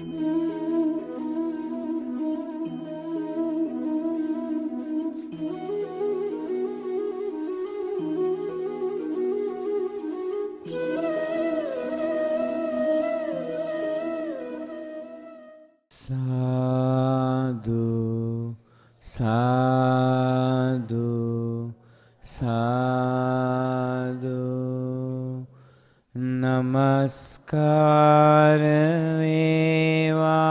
Sadhu, sadhu, sadhu. Namaskara veva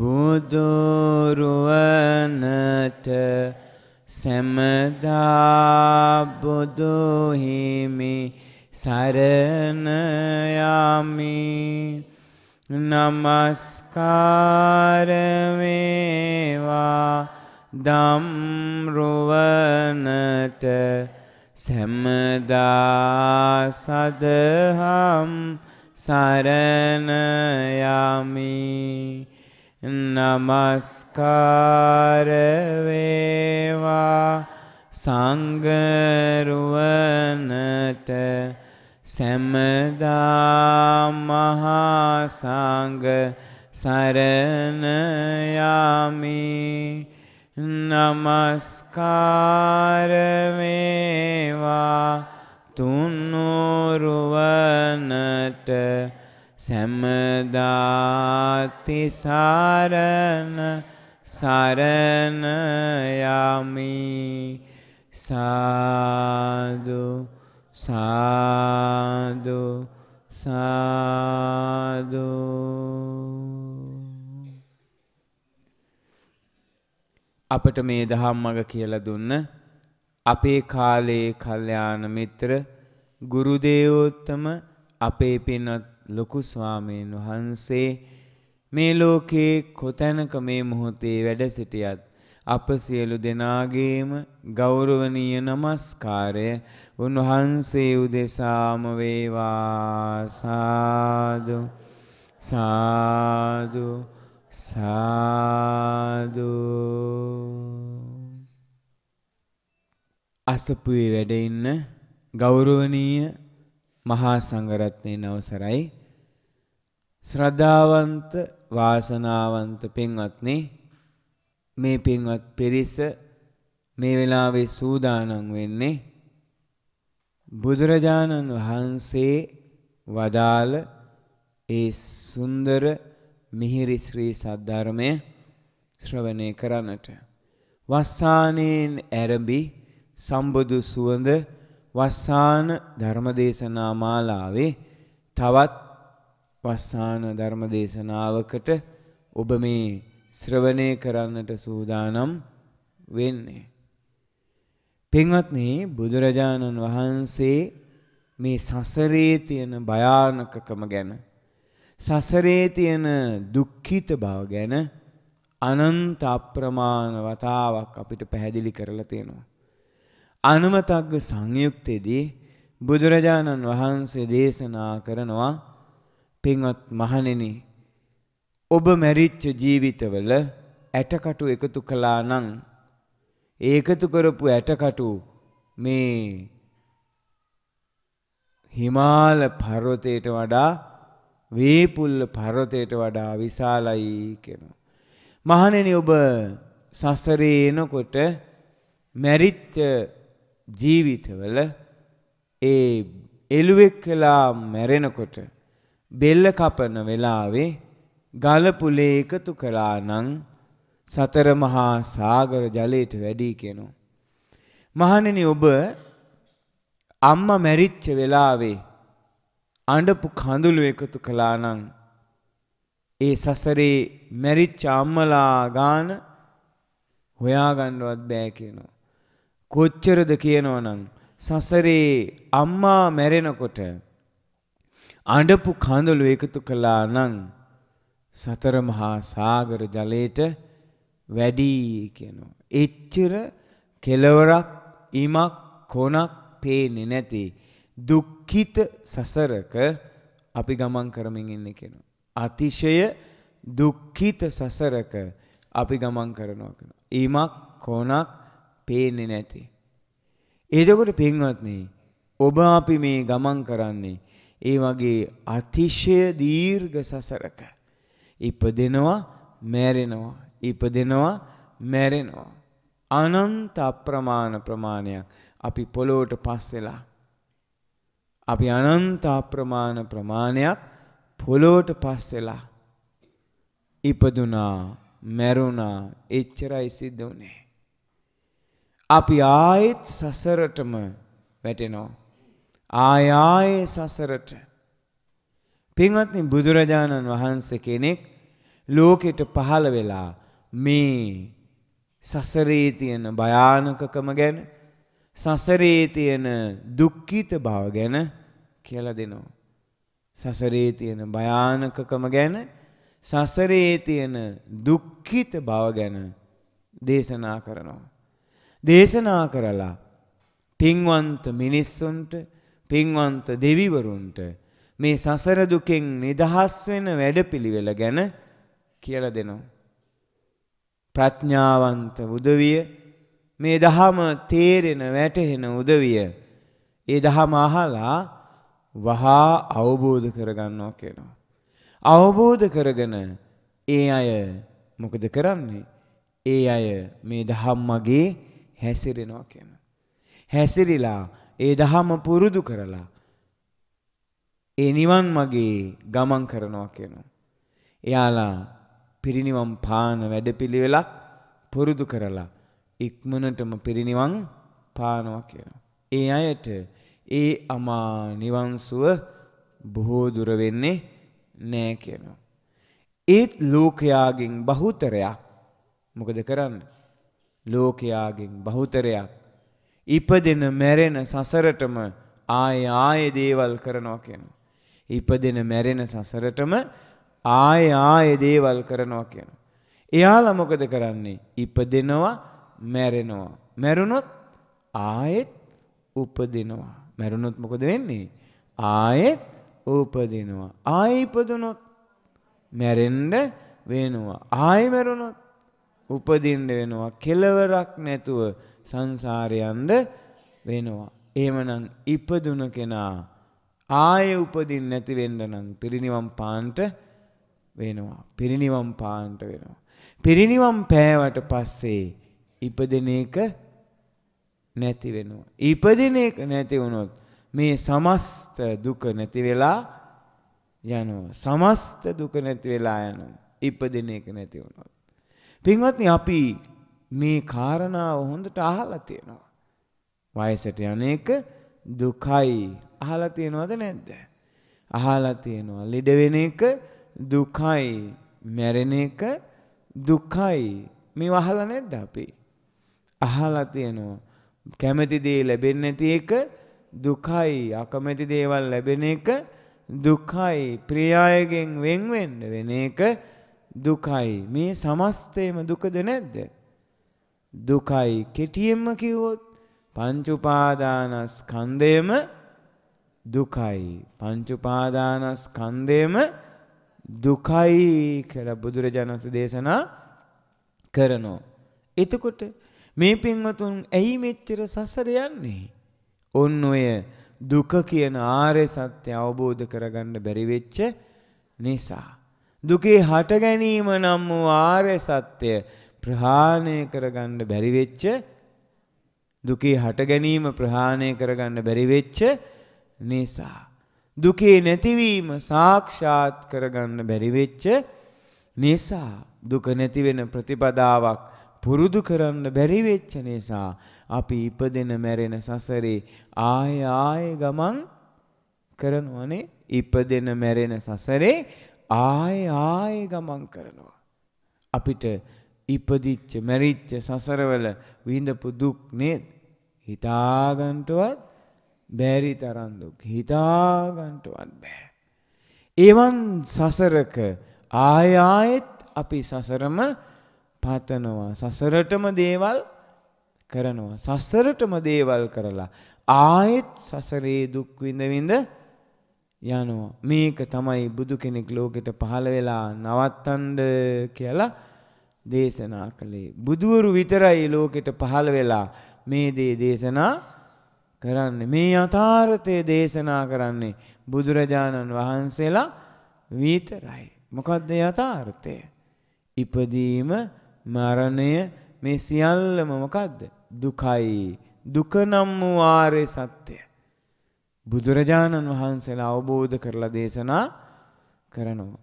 buduruvanata samadha buduhimi saranayami. Namaskara veva dhamruvanata samadha sadham saranayami. Namaskara veva sangharuvanata samadha mahasanga saranayami. Namaskara veva tunuruvanata samadha tisarana saranayami. Sadhu, sadhu, sadhu. අපට මේ දහම් මඟ කියලා දුන්න අපේ කාලේ කල්යාණ මිත්‍ර ගුරු දේවෝත්තම අපේ පින්වත් ලොකු ස්වාමීන් වහන්සේ මේ ලෝකේ කොතැනක මේ මොහොතේ වැඩ සිටියත් අප සියලු දෙනාගේම ගෞරවනීය নমස්කාරය උන්වහන්සේ උදෙසාම වේවා. සාදු, සාදු, සාදු. අසපුවේ වැඩ ඉන්න ගෞරවනීය මහා සංඝරත්නයේ අවසරයි. ශ්‍රද්ධාවන්ත වාසනාවන්ත පින්වත්නි, මේ පින්වත් පිරිස මේ වෙලාවේ සූදානම් වෙන්නේ බුදුරජාණන් වහන්සේ වදාළ ඒ සුන්දර මිහිරි ශ්‍රී සද්ධර්මය ශ්‍රවණය කරන්නට. වස්සානෙන් ඇරඹි සම්බුදු සුවඳ වස්සාන ධර්මදේශනා මාලාවේ තවත් වස්සාන ධර්මදේශනාවකට ඔබ මේ ශ්‍රවණය කරන්නට සූදානම් වෙන්නේ. පින්වත්නි, බුදුරජාණන් වහන්සේ මේ සසරේ තියෙන භයානකකම ගැන, සසරේ තියෙන දුක්ඛිත බව ගැන අනන්ත අප්‍රමාණ වතාවක් අපිට පැහැදිලි කරලා තියෙනවා. අනුමතග්ග සංයුක්තයේදී බුදුරජාණන් වහන්සේ දේශනා කරනවා, පින්වත් මහණෙනි, ඔබ මැරිච්ච ජීවිතවල ඇටකටු එකතු කළා නම් ඒ එකතු කරපු ඇටකටු මේ හිමාල පර්වතයට වඩා, වේපුල්ල පර්වතයට වඩා විශාලයි කියනවා. මහණෙනි, ඔබ සසරේ එනකොට මැරිච්ච ජීවිතවල ඒ එළුවෙක් කළා මැරෙනකොට බෙල්ල කපන වෙලාවේ ගලපුලේ එකතු කළා නම් සතර මහා සාගර ජලයට වැඩි කෙනෝ. මහණෙනි, ඔබ අම්මා මැරිච්ච වෙලාවේ අඬපු කඳුළු එකතු කළා නම් ඒ සසරේ මැරිච්ච අම්මලා ගාන හොයාගන්නවත් බෑ කෙනෝ. කොච්චරද කියනවනම් සසරේ අම්මා මැරෙනකොට අඬපු කඳුළු එකතු කළා නම් සතර මහා සාගර ජලයට වැඩි කියනවා. එච්චර කෙලවරක්, ඉමක්, කොනක් පේන්නේ නැති දුක්ඛිත සසරක අපි ගමන් කරමින් ඉන්නේ කියනවා. අතිශය දුක්ඛිත සසරක අපි ගමන් කරනවා කියනවා. ඉමක්, කොනක් පේන්නේ නැති. එතකොට පින්වත්නි, ඔබ අපි මේ ගමන් කරන්නේ ඒ වගේ අතිශය දීර්ඝ සසරක. ඉපදෙනවා, මැරෙනවා. අනන්ත අප්‍රමාණ ප්‍රමාණයක් අපි පොළොවට පස්සෙලා. අපි අනන්ත අප්‍රමාණ ප්‍රමාණයක් පොළොවට පස්සෙලා. ඉපදුනා, මැරුණා, එච්චරයි සිද්ධ වුනේ. අපි ආයෙත් සසරටම වැටෙනවා. ආයෙ සසරට. පින්වත්නි බුදුරජාණන් වහන්සේ කෙනෙක් ලෝකෙට පහළ වෙලා මේ සසරේ තියෙන භයානකකම ගැන සසරේ තියෙන දුක්ඛිත බව ගැන කියලා දෙනවා. සසරේ තියෙන භයානකකම ගැන සසරේ තියෙන දුක්ඛිත බව ගැන දේශනා කරනවා. දේශනා කරලා පින්වන්ත මිනිස්සුන්ට පින්වන්ත දෙවිවරුන්ට මේ සසර දුකෙන් නිදහස් වෙන වැඩපිළිවෙල ගැන කියලා දෙනවා. ප්‍රඥාවන්ත උදවිය මේ දහම තේරෙන වැටහෙන උදවිය ඒ දහම අහලා වහා අවබෝධ කරගන්නවා කියනවා. අවබෝධ කරගෙන ඒ අය මොකද කරන්නේ? ඒ අය මේ දහම් මගේ හැසිරෙනවා කියනවා. හැසිරිලා ඒ දහම පුරුදු කරලා ඒ නිවන් මගේ ගමන් කරනවා කියනවා. එයාලා පිරිනිවන් පාන වැඩපිළිවෙලක් පුරුදු කරලා ඉක්මනටම පිරිනිවන් පානවා කියනවා. ඒ අයට ඒ අමා නිවන් සුව බොහෝ දුර වෙන්නේ නැහැ කියනවා. ඒත් ලෝකයාගෙන් බහුතරයක් මොකද කරන්නේ? ලෝකයාගෙන් බහුතරයක් ඉපදෙන මැරෙන සසරටම ආය දේවල් කරනවා කියනවා. ඉපදෙන මැරෙන සසරටම ආය දේවල් කරනවා කියනවා. එයාලා මොකද කරන්නේ? ඉපදෙනවා, මැරෙනවා. මැරුණොත් ආයෙත් උපදිනවා. මැරුණොත් මොකද වෙන්නේ? ආයෙත් උපදිනවා. ආයෙ ඉපදුනොත් මැරෙන්න වෙනවා. ආයෙ මැරුණොත් උපදින්න වෙනවා. කෙලවරක් නැතුව සංසාරයන්ද වෙනවා. එහෙමනම් ඉපදුන කෙනා ආයේ උපදින්න නැති වෙන්න නම් පිරිනිවන් පාන්ට වෙනවා. පිරිනිවන් පාන්ට වෙනවා. පිරිනිවන් පෑවට පස්සේ ඉපදෙන එක නැති වෙනවා. ඉපදින එක නැති වුණොත් මේ සමස්ත දුක නැති වෙලා යනවා. සමස්ත දුක නැති වෙලා යනවා. ඉපදින එක නැති වුණොත්. පින්වත්නි අපි මේ කාරණාව හොඳට අහලා තියෙනවා. වයසට යන එක දුකයි අහලා තියෙනවද නැද්ද? අහලා තියෙනවා. ලෙඩ වෙන එක දුකයි, මැරෙන එක දුකයි. මේවා අහලා නැද්ද අපි? අහලා තියෙනවා. කැමති දේ ලැබෙන්නේ නැති එක දුකයි, අකමැති දේවල් ලැබෙන එක දුකයි, ප්‍රිය අයගෙන් වෙන් වෙන්න වෙන එක දුකයි. මේ සමස්තයම දුකද නැද්ද? දුකයි. කෙටියෙන්ම කිව්වොත් පංච උපාදානස්කන්ධයම දුකයි. පංච උපාදානස්කන්ධයම දුකයි කියලා බුදුරජාණන් වහන්සේ දේශනා කරනවා. එතකොට මේ පින්වතුන් ඇයි මෙච්චර සසර යන්නේ? ඔන්න ඔය දුක කියන ආර්ය සත්‍ය අවබෝධ කරගන්න බැරි වෙච්ච නිසා. දුකේ හට ගැනීම නම් වූ ආර්ය සත්‍ය ප්‍රහාණය කරගන්න බැරි වෙච්ච දුකේ හට ගැනීම ප්‍රහාණය කරගන්න බැරි වෙච්ච නිසා. දුකේ නැතිවීම සාක්ෂාත් කරගන්න බැරි වෙච්ච නිසා. දුක නැති වෙන ප්‍රතිපදාවක් පුරුදු කරන්න බැරි වෙච්ච නිසා අපි ඉපදෙන මැරෙන සසරේ ආය ගමන් කරනවනේ. ඉපදෙන මැරෙන සසරේ ආය ගමන් කරනවා. අපිට ඉපදිච්ච මැරිච්ච සසරවල විඳපු දුක් නේද? හිතාගන්නවත් බැරි තරම් දුක්. හිතාගන්නවත් බෑ. එවන් සසරක ආයෙත් අපි සසරම පතනවා. සසරටම දේවල් කරනවා. සසරටම දේවල් කරලා ආයෙත් සසරේ දුක් විඳ යනවා. මේක තමයි බුදු කෙනෙක් ලෝකෙට පහළ වෙලා නවත්තන්න කියලා දේශනා කළේ. බුදුවරු විතරයි ලෝකෙට පහළ වෙලා මේ දේ දේශනා කරන්නේ. මේ යථාර්ථය දේශනා කරන්නේ බුදුරජාණන් වහන්සේලා විතරයි. මොකක්ද යථාර්ථය? ඉපදීම, මරණය මේ සියල්ලම මොකක්ද? දුකයි. දුක නම් වූ ආර්ය සත්‍යය. බුදුරජාණන් වහන්සේලා අවබෝධ කරලා දේශනා කරනවා.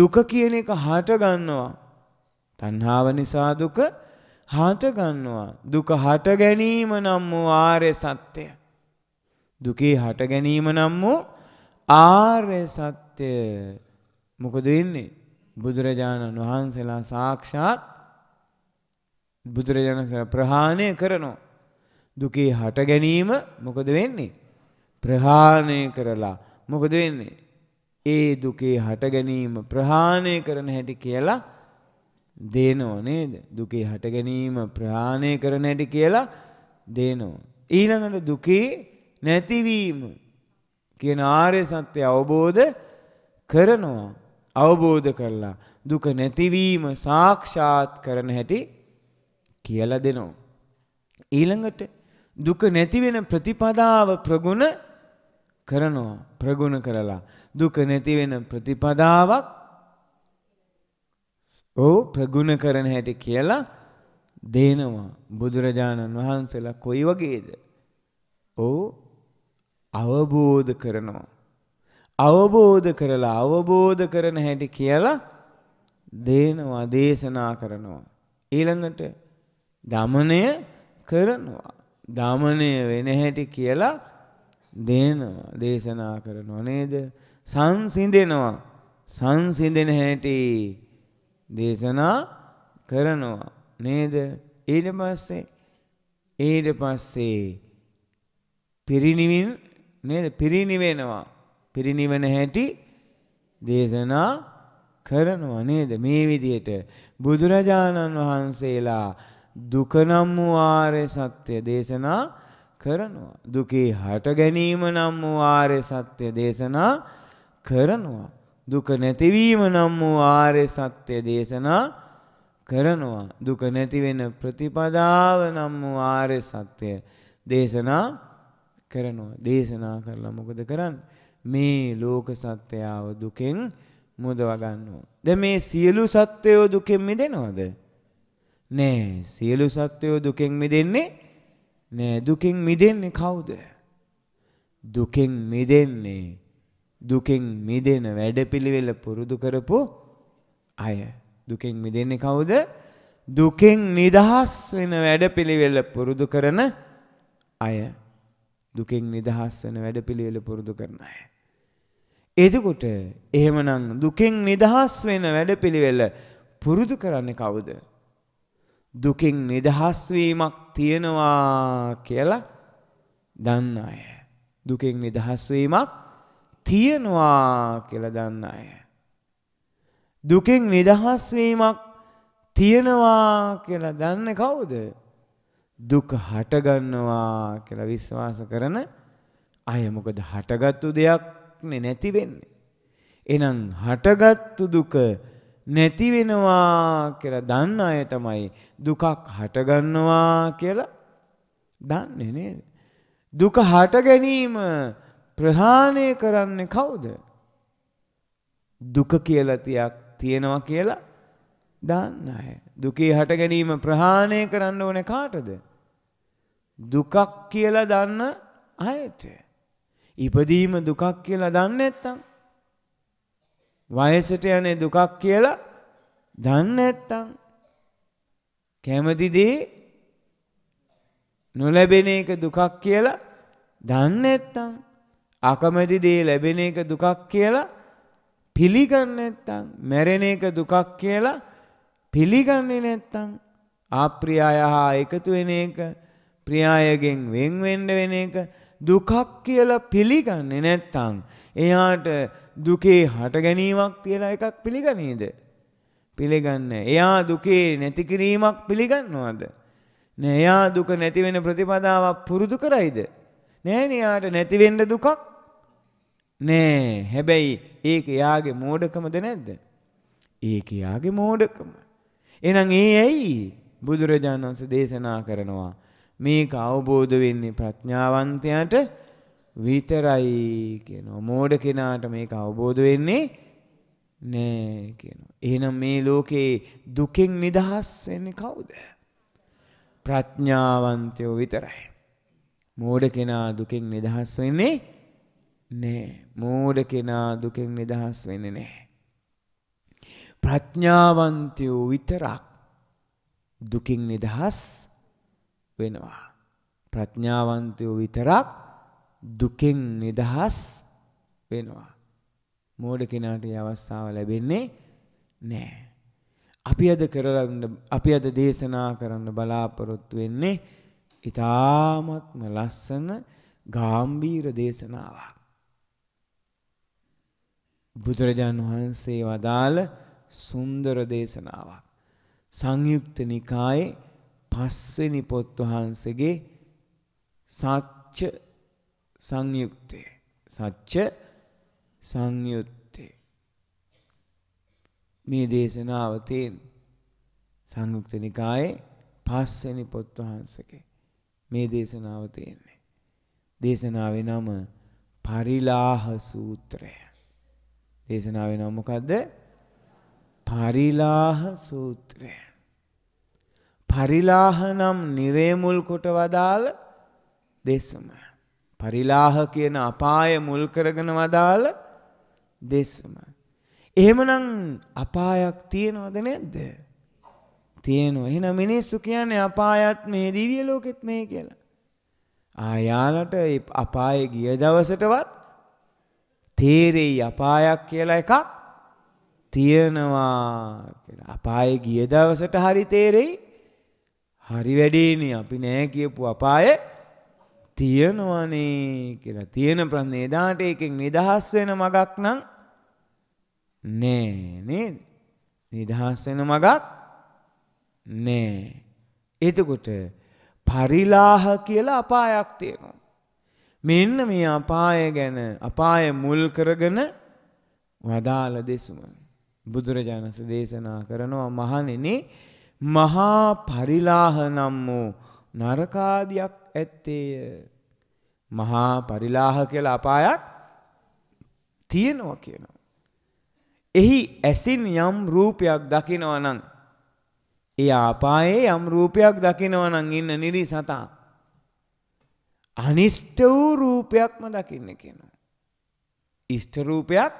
දුක කියන එක හට ගන්නවා. තණ්හාව නිසා දුක හට ගන්නවා. දුක හට ගැනීම නම් වූ ආර්ය සත්‍යය. දුකේ හට ගැනීම නම් වූ ආර්ය සත්‍යය. මොකද වෙන්නේ? බුදුරජාණන් වහන්සේලා සාක්ෂාත් බුදුරජාණන් වහන්සේලා ප්‍රහාණය කරනවා. දුකේ හට ගැනීම මොකද වෙන්නේ? ප්‍රහාණය කරලා මොකද වෙන්නේ? ඒ දුකේ හට ගැනීම ප්‍රහාණය කරන හැටි කියලා දෙනෝ නේද? දුකේ හට ගැනීම ප්‍රහාණය කරන හැටි කියලා දෙනෝ. ඊළඟට දුකේ නැතිවීම කියන ආර්ය සත්‍ය අවබෝධ කරනවා. අවබෝධ කරලා දුක නැතිවීම සාක්ෂාත් කරන හැටි කියලා දෙනවා. ඊළඟට දුක නැති වෙන ප්‍රතිපදාව ප්‍රගුණ කරනවා. ප්‍රගුණ කරලා දුක නැති වෙන ප්‍රතිපදාවක් ප්‍රගුණ කරන හැටි කියලා දෙනවා. බුදුරජාණන් වහන්සේලා කොයි වගේද? අවබෝධ කරනවා. අවබෝධ කරලා අවබෝධ කරන හැටි කියලා දෙනවා, දේශනා කරනවා. ඊළඟට දමනය කරනවා. දමනය වෙන හැටි කියලා දෙනවා, දේශනා කරනවා නේද? සංසිඳෙනවා. සංසිඳෙන හැටි දේශනා කරනවා නේද? ඊට පස්සේ පිරිනිවන් නේද? පිරිනිවෙනවා. පිරිනිවන හැටි දේශනා කරනවා නේද? මේ විදිහට බුදුරජාණන් වහන්සේලා දුක නම් වූ ආර්ය සත්‍ය දේශනා කරනවා. දුකේ හට ගැනීම නම් වූ ආර්ය සත්‍ය දේශනා කරනවා. දුක නැතිවීම නම් වූ ආර්ය සත්‍ය දේශනා කරනවා. දුක නැති වෙන ප්‍රතිපදාව නම් වූ ආර්ය සත්‍ය දේශනා කරනවා. දේශනා කරලා මොකද කරන්නේ? මේ ලෝක සත්‍යයව දුකෙන් මුදව ගන්නවා. දැන් මේ සියලු සත්‍යයෝ දුකෙන් මිදෙනවද? නෑ. සියලු සත්‍යයෝ දුකෙන් මිදෙන්නේ නෑ. දුකෙන් මිදෙන්නේ කවුද? දුකෙන් මිදෙන්නේ දුකෙන් මිදෙන වැඩපිළිවෙල පුරුදු කරපු අය. දුකෙන් මිදෙන්නේ කවුද? දුකෙන් නිදහස් වෙන වැඩපිළිවෙල පුරුදු කරන අය. දුකෙන් නිදහස් වෙන වැඩපිළිවෙල පුරුදු කරන අය. එතකොට එහෙමනම් දුකෙන් නිදහස් වෙන වැඩපිළිවෙල පුරුදු කරන්නේ කවුද? දුකෙන් නිදහස් වීමක් තියනවා කියලා දන්න අය. දුකෙන් නිදහස් වීමක් තියනවා කියලා දන්න අය. දුකෙන් නිදහස් වීමක් තියනවා කියලා දන්නේ කවුද? දුක හටගන්නවා කියලා විශ්වාස කරන අය. මොකද හටගත්තු දෙයක් නැති වෙන්නේ. එහෙනම් හටගත්තු දුක නැති වෙනවා කියලා දන්න අය තමයි දුකක් හටගන්නවා කියලා දන්නේ නේද? දුක හට ගැනීම ප්‍රහාණය කරන්නේ කවුද? දුක කියලා තියක් තියෙනවා කියලා දන්න අය. දුකේ හට ගැනීම ප්‍රහාණය කරන්න ඕනේ කාටද? දුකක් කියලා දන්න අයට. ඉපදීම දුකක් කියලා දන්නේ නැත්නම්, වයසට යන්නේ දුකක් කියලා දන්නේ නැත්නම්, කැමති දේ නොලැබෙන එක දුකක් කියලා දන්නේ නැත්නම්, අකමැති දේ ලැබෙන එක දුකක් කියලා පිළිගන්නේ නැත්නම්, මැරෙන එක දුකක් කියලා පිළිගන්නේ නැත්නම්, ආප්‍රියාය හා එකතු වෙන එක, ප්‍රියායගෙන් වෙන් වෙන්න වෙන එක දුකක් කියලා පිළිගන්නේ නැත්නම්, එයාට දුකේ හට ගැනීමක් කියලා එකක් පිළිගන්නේද? පිළිගන්නේ. එයා දුකේ නැති කිරීමක් පිළිගන්නවද? නෑ. එයා දුක නැති වෙන ප්‍රතිපදාවක් පුරුදු කරයිද? නෑනේ. එයාට නැති වෙන්න දුකක් නෑ. හැබැයි ඒක එයාගේ මෝඩකමද නැද්ද? ඒක එයාගේ මෝඩකම. එහෙනම් ඒ ඇයි බුදුරජාණන් වහන්සේ දේශනා කරනවා? මේක අවබෝධ වෙන්නේ ප්‍රඥාවන්තයාට විතරයි කියනවා. මෝඩ කෙනාට මේක අවබෝධ වෙන්නේ නෑ කියනවා. එහෙනම් මේ ලෝකේ දුකෙන් නිදහස් වෙන්නේ කවුද? ප්‍රඥාවන්තයෝ විතරයි. මෝඩ කෙනා දුකෙන් නිදහස් වෙන්නේ නෑ. මෝඩ කෙනා දුකෙන් නිදහස් වෙන්නේ නෑ. ප්‍රඥාවන්තයෝ විතරක් දුකින් නිදහස් වෙනවා. ප්‍රඥාවන්තයෝ විතරක් දුකින් නිදහස් වෙනවා. මෝඩ කෙනාට මේ අවස්ථාව ලැබෙන්නේ නැහැ. අපි අද දේශනා කරන්න බලාපොරොත්තු වෙන්නේ ඉතාමත්ම ලස්සන ගැඹීර දේශනාවක්. බුදුරජාණන් වහන්සේ වදාළ සුන්දර දේශනාවක්. සංයුක්ත නිකායේ 5වෙනි පොත් වහන්සේගේ සත්‍ය සංයුත්තේ සත්‍ය සංයුත්තේ මේ දේශනාව තියෙන සංයුක්ත නිකායේ 5වෙනි පොත් වහන්සේගේ මේ දේශනාව තියෙන්නේ. දේශනාවේ නම පරිලාහ සූත්‍රය. දේශනාවේ නම මොකද්ද? පරිලාහ සූත්‍රය. පරිලාහ නම් නිරේ මුල් කොට වදාළ දෙසම. පරිලාහ කියන අපාය මුල් කරගෙන වදාළ දෙසම. එහෙමනම් අපායක් තියෙනවද නැද්ද? තියෙනවා. එහෙනම් මිනිස්සු කියන්නේ අපායත් මේ දිව්‍ය ලෝකෙත් මේ කියලා. ආයාලට අපායේ ගිය දවසටවත් තේරෙයි අපායක් කියලා එකක් තියෙනවා කියලා. අපායේ ගිය දවසට හරි තේරෙයි. හරි වැඩේනේ අපි නෑ කියපු අපායේ තියෙනවනේ කියලා. තියෙන ප්‍රනේදාට එකෙන් නිදහස් වෙන මගක් නම් නෑ නේද? නිදහස් වෙන මගක් නෑ. එතකොට පරිලාහ කියලා අපායක් තියෙනවා. මෙන්න මේ අපාය ගැන අපාය මුල් කරගෙන වදාළ දෙසුම බුදුරජාණන් වහන්සේ දේශනා කරනවා. මහණෙනි, මහා පරිලාහ නම් වූ නරකාදියක් ඇත්තේය. මහා පරිලාහ කියලා අපායක් තියෙනවා කියනවා. එහි ඇසින් යම් රූපයක් දකිනවා නම්, ඒ අපායේ යම් රූපයක් දකිනවා නම් ඉන්න නිරිසතා අනිෂ්ට වූ රූපයක්ම දකින්න කියනවා. ඉෂ්ට රූපයක්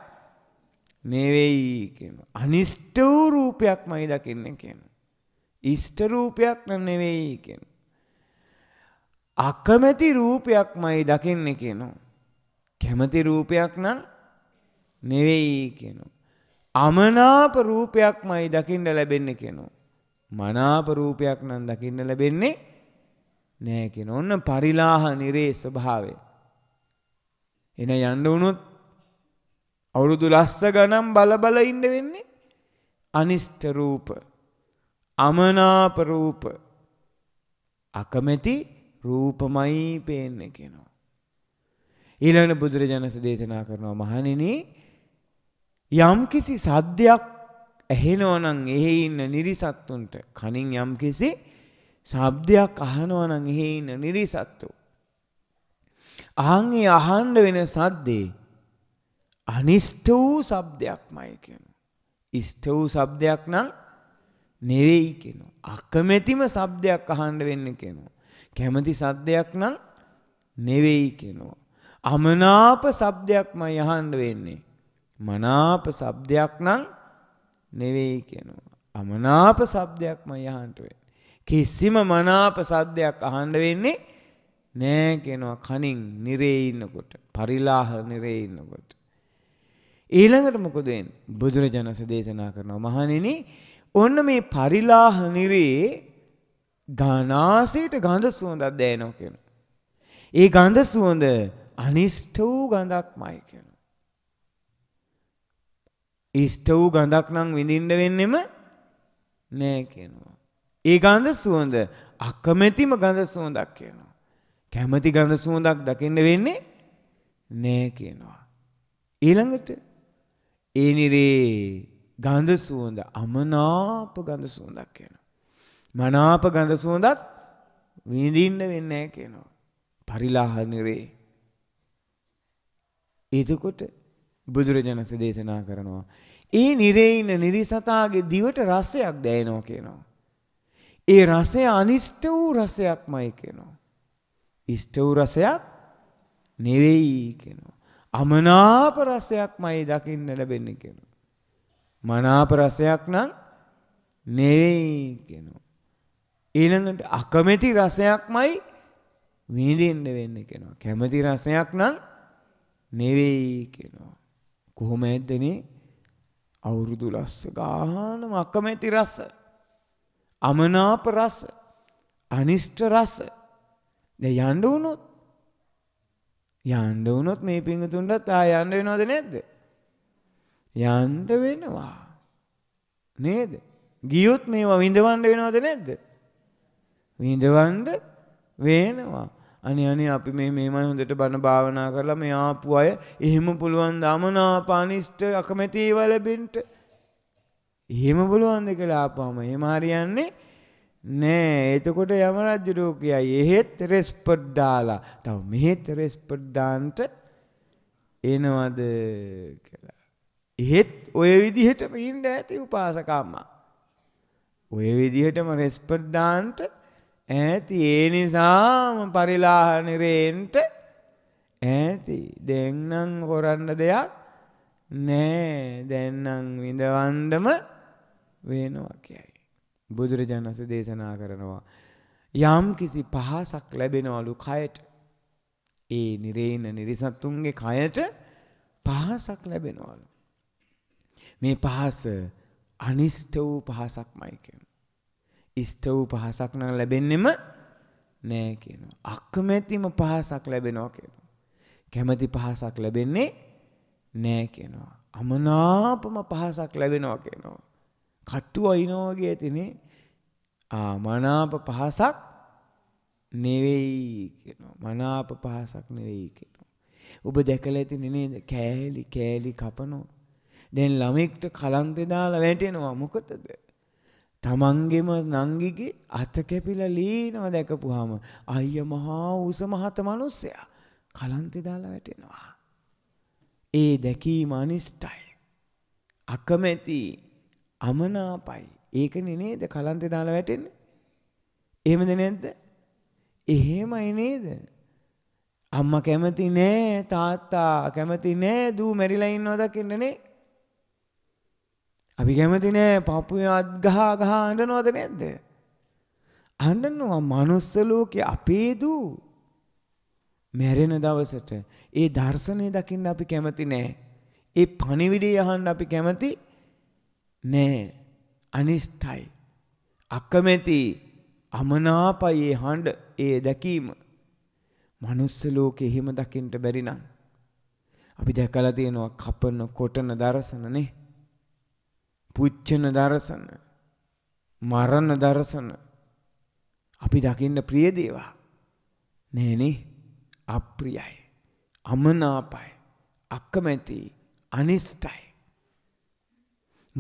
නෙවෙයි කියනවා. අනිෂ්ට වූ රූපයක්මයි දකින්න කියනවා. ඉෂ්ට රූපයක් නෙවෙයි කියනවා. අකමැති රූපයක්මයි දකින්නේ කියනවා. කැමති රූපයක් නම් නෙවෙයි කියනවා. අමනාප රූපයක්මයි දකින්න ලැබෙන්නේ කියනවා. මනාප රූපයක් නම් දකින්න ලැබෙන්නේ නෑ කියනවා. ඔන්න පරිලාහ නිරේ ස්වභාවය. එන යන්න වුණොත් අවුරුදු ලස්ස ගණන් බලබල ඉන්න වෙන්නේ අනිෂ්ට රූප, අමනාප රූප, අකමැති රූපමයි පේන්නේ කියනවා. ඊළඟ බුදුරජාණන් වහන්සේ දේශනා කරනවා. මහණෙනි, යම්කිසි සද්දයක් ඇහෙනවා නම් එහි ඉන්න නිරිසත්තුන්ට, කනින් යම්කිසි ශබ්දයක් අහනවා නම් එහි ඉන්න නිරිසත්තු ආන්ගේ අහන්න වෙන සද්දේ අනිෂ්ට වූ ශබ්දයක්මයි කියනවා. ඉෂ්ට වූ ශබ්දයක් නම් නෙවෙයි කියනවා. අකමැතිම ශබ්දයක් අහන්න වෙන්නේ කියනවා. කැමති සද්දයක් නම් නෙවෙයි කියනවා. අමනාප ශබ්දයක්මයි අහන්න වෙන්නේ. මනාප ශබ්දයක් නම් නෙවෙයි කියනවා. අමනාප ශබ්දයක්මයි අහන්න වෙන්නේ. කිසිම මනාප සද්දයක් අහන්න වෙන්නේ නෑ කියනවා. කනින් නිරේ ඉන්නකොට, පරිලාහ නිරේ ඉන්නකොට. ඊළඟට මොකද වෙන්නේ? බුදුරජාණන් වහන්සේ දේශනා කරනවා. මහණෙනි, ඔන්න මේ පරිලාහ නිරේ ගානාසයට ගඳ සුවඳක් දැනෙනවා කියනවා. ඒ ගඳ සුවඳ අනිෂ්ට වූ ගඳක්මයි කියනවා. ඉෂ්ට වූ ගඳක් නම් විඳින්න වෙන්නෙම නෑ කියනවා. ඒ ගඳ සුවඳ අකමැතිම ගඳ සුවඳක් කියනවා. කැමති ගඳ සුවඳක් දකින්න වෙන්නේ නෑ කියනවා. ඊළඟට ඒ නිරේ ගඳ සුවඳ අමනාප ගඳ සුවඳක් කියනවා. මනාප ගඳ සුවඳක් විඳින්න වෙන්නේ කියනවා. පරිලාහ නිරේ. එතකොට බුදුරජාණන් දේශනා කරනවා. ඒ නිරේ ඉන්න නිරිසතාගේ දිවට රසයක් දැනෙනවා කියනවා. ඒ රසය අනිෂ්ඨ වූ රසයක්මයි කියනවා. ඉෂ්ඨ වූ රසයක් නෙවෙයි කියනවා. අමනාප රසයක්මයි දකින්න ලැබෙන්නේ කියනවා. මනාප රසයක් නම් නෙවෙයි කියනවා. ඊළඟට අකමැති රසයක්මයි විඳින්න වෙන්නේ කියනවා. කැමැති රසයක් නම් නෙවෙයි කියනවා. කොහොමද එන්නේ? අවුරුදු ලස්ස ගානම අකමැති රස, අමනාප රස, අනිෂ්ඨ රස. දැන් යන්න වුණොත් මේ පිංගුතුන්ටත් යන්න වෙනවද නැද්ද? යන්න වෙනවා නේද? ගියොත් මේවා විඳවන්න වෙනවද නැද්ද? විඳවන්න වෙනවා. අනේ අපි මේමයි හොඳට බණ භාවනා කරලා මේ ආපු අය එහෙම පුළුවන් දාමනාප අනිෂ්ඨ අකමැති ඒවා ලැබෙන්න. එහෙම පුළුවන් ද කියලා ආපුවම එහෙම හරියන්නේ නෑ. එතකොට යම රජුරෝ කියයි එහෙත් රෙස්පෙක්ට් දාලා තව මෙහෙත් රෙස්පෙක්ට් දාන්නට එනවද කියලා. එහෙත් ඔය විදිහටම ඉන්න ඇති උපාසකම්මා. ඔය විදිහටම රෙස්පෙක්ට් දාන්නට ඇති. ඒ නිසාම පරිලාහ නිරේන්ට ඇති. දැන් නම් කරන්න දෙයක් නෑ. දැන් නම් විඳවන්නම වෙනවා කියයි. බුදුරජාණන් වහන්සේ දේශනා කරනවා යම් කිසි පහසක් ලැබෙනවලු කයට. ඒ නිරේන නිරිසත්තුන්ගේ කයට පහසක් ලැබෙනවලු. මේ පහස අනිෂ්ඨ වූ පහසක්මයි කියනවා. ඉෂ්ඨ වූ පහසක් නම් ලැබෙන්නෙම නෑ කියනවා. අකමැතිම පහසක් ලැබෙනවා කියනවා. කැමැති පහසක් ලැබෙන්නේ නෑ කියනවා. අමනාපම පහසක් ලැබෙනවා කියනවා. කට්ටු අයිනෝ වගේ ඇතිනේ. මනාප පහසක් නෙවෙයි කියනවා. මනාප පහසක් නෙවෙයි කියනවා. ඔබ දැකලා ඇතිනේ නේද? කෑලි කපනවා. දැන් ළමෙක්ට කලන්තේ දාලා වැටෙනවා. මොකටද? තමන්ගෙම නංගිගේ අත කැපිලා ලීනව දැකපුවාම අයියා මහා උස මහත මිනිස්සයා කලන්තේ දාලා වැටෙනවා. ඒ දැකීම අනිෂ්ඨයි, අකමැති, අමනාපයි. ඒකනේ නේද කලන්තේ දාලා වැටෙන්නේ? එහෙමද නැද්ද? එහෙමයි නේද? අම්මා කැමති නෑ, තාත්තා කැමති නෑ, දූ මැරිලා ඉන්නවා දකින්නනේ. අපි කැමති නෑ. පපුවේ අත් ගහ අඬනවද නැද්ද? අඬනවා. මනුස්ස ලෝකේ අපේ දූ මැරෙන දවසට ඒ දර්ශනේ දකින්න අපි කැමති නෑ. ඒ පණිවිඩය අහන්න අපි කැමති නෑ. අනිෂ්ඨයි, අකමැති, අමනාපයි ඒ හඬ, ඒ දැකීම. මනුස්ස ලෝකේ එහෙම දකින්න බැරි නම් අපි දැකලා තියෙනවා කපන කොටන දර්ශනනේ. පුච්චන දර්ශන, මරණ දර්ශන. අපි දකින්න ප්‍රිය දේවා නෑනේ. අප්‍රියයි, අමනාපයි, අකමැති, අනිෂ්ඨයි.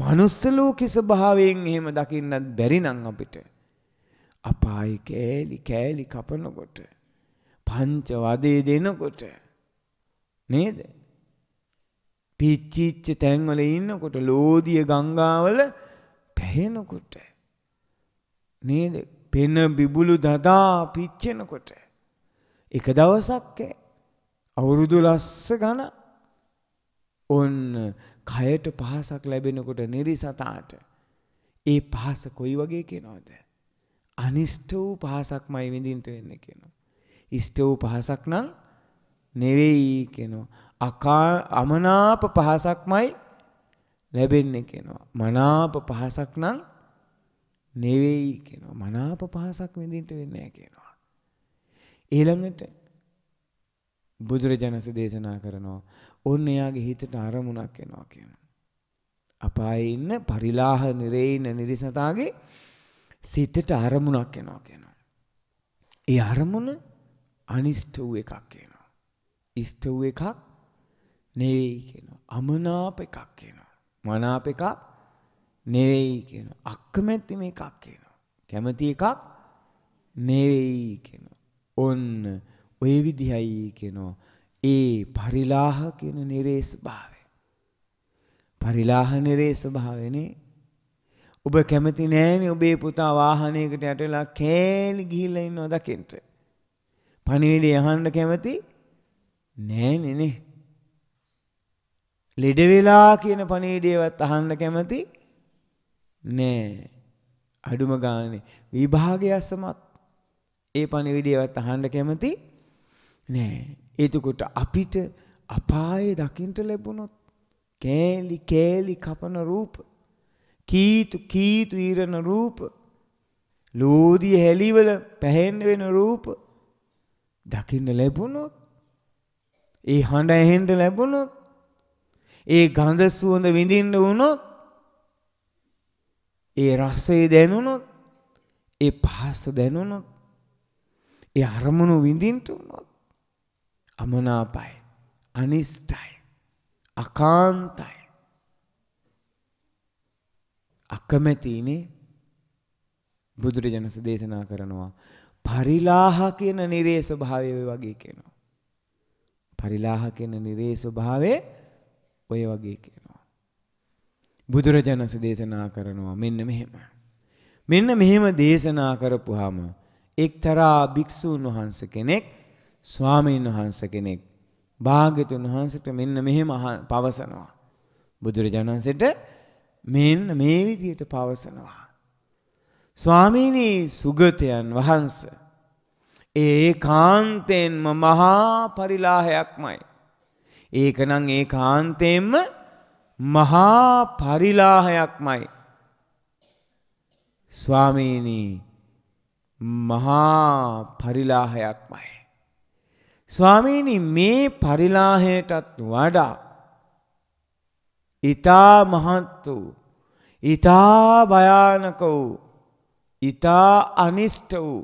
මනුස්ස ලෝකේ ස්වභාවයෙන් එහෙම දකින්නත් බැරි නම් අපිට අපායි කෑලි කපනකොට, පංච වදේ දෙනකොට නේද? පිච්චිච්ච තැන්වල ඉන්නකොට, ලෝදිය ගංගාවල පැහෙනකොට නේද? පෙන බිබුලු දදා පිච්චෙනකොට එක දවසක් අවුරුදු ලස්ස ගණ ඔන්න කයට පහසක් ලැබෙනකොට නිරිසතාට ඒ පහස කොයි වගේ කියනවද? අනිෂ්ඨ වූ පහසක්මයි විඳින්න වෙන්නේ කියනවා. ඉෂ්ඨ වූ පහසක් නම් නෙවෙයි කියනවා. අමනාප පහසක්මයි ලැබෙන්නේ කියනවා. මනාප පහසක් නම් නෙවෙයි කියනවා. මනාප පහසක් විඳින්න වෙන්නේ නැහැ කියනවා. ඊළඟට බුදුරජාණන් වහන්සේ දේශනා කරනවා ඕන්න එයාගේ හිතට අරමුණක් එනවා කියනවා. අපායේ ඉන්න පරිලාහ නිරේන නිරිසතාගේ සිතට අරමුණක් එනවා කියනවා. ඒ අරමුණ අනිෂ්ඨ වූ එකක් කියනවා. ඉෂ්ඨ වූ එකක් නෙවෙයි කියනවා. අමනාප එකක් කියනවා. මනාප එකක් නෙවෙයි කියනවා. අකමැති එකක් කියනවා. කැමති එකක් නෙවෙයි කියනවා. ඔන්න ඔය විදිහයි කියනවා ඒ පරිලාහ කියන නිරේස් භාවය. පරිලාහනරේ ස්වභාවනේ ඔබ කැමති නෑනේ ඔබේ පුතා වාහනයකට යට වෙලා කෑලි ගිහිල්ලා ඉන්නවා දකින්න. පණිවිඩය අහන්න කැමති නෑනේ නේ. ලෙඩ වෙලා කියන පණිවිඩයවත් අහන්න කැමති නෑ. අඩුම ගානේ විභාගය සමත් ඒ පණිවිඩයවත් අහන්න කැමති නෑ. එතකොට අපිට අපායේ දකින්න ලැබුණොත් කෑලි කෑලි කපන රූප කීතු කීතු ඉරන රූප ලෝධිය හැලිවල පැහෙන්න වෙන රූප දකින්න ලැබුණොත් ඒ හඬ ඇහෙන්න ලැබුණොත් ඒ ගඳ සුවඳ විඳින්න වුණොත් ඒ රසය දැනුණොත් ඒ පහස දැනුණොත් ඒ අරමුණු විඳින්න වුණොත් අමනාපයි අනිෂ්ටයි අකාන්තයි අකමැතිනේ බුදුරජාණන් දේශනා කරනවා පරිලාහ කියන නිරේ ස්වභාවය ඔය වගේ කියනවා පරිලාහ කියන නිරේ ස්වභාවය ඔය වගේ කියනවා බුදුරජාණන් දේශනා කරනවා මෙන්න මෙහෙම දේශනා කරපුවාම එක්තරා භික්ෂුන් වහන්සේ කෙනෙක් ස්වාමීන් වහන්සේ කෙනෙක් භාග්‍යතුන් වහන්සේට මෙන්න මෙහෙම පවසනවා බුදුරජාණන් වහන්සේට මෙන්න මේ විදියට පවසනවා ස්වාමීනි සුගතයන් වහන්සේ ඒකාන්තයෙන්ම මහා පරිලාහයක්මයි ඒකනම් ඒකාන්තයෙන්ම මහා පරිලාහයක්මයි ස්වාමීනි මහා පරිලාහයක්මයි ස්වාමීනි මේ පරිලාහයටත් වඩා ඊතා මහත් වූ ඊතා භයානක වූ ඊතා අනිෂ්ට වූ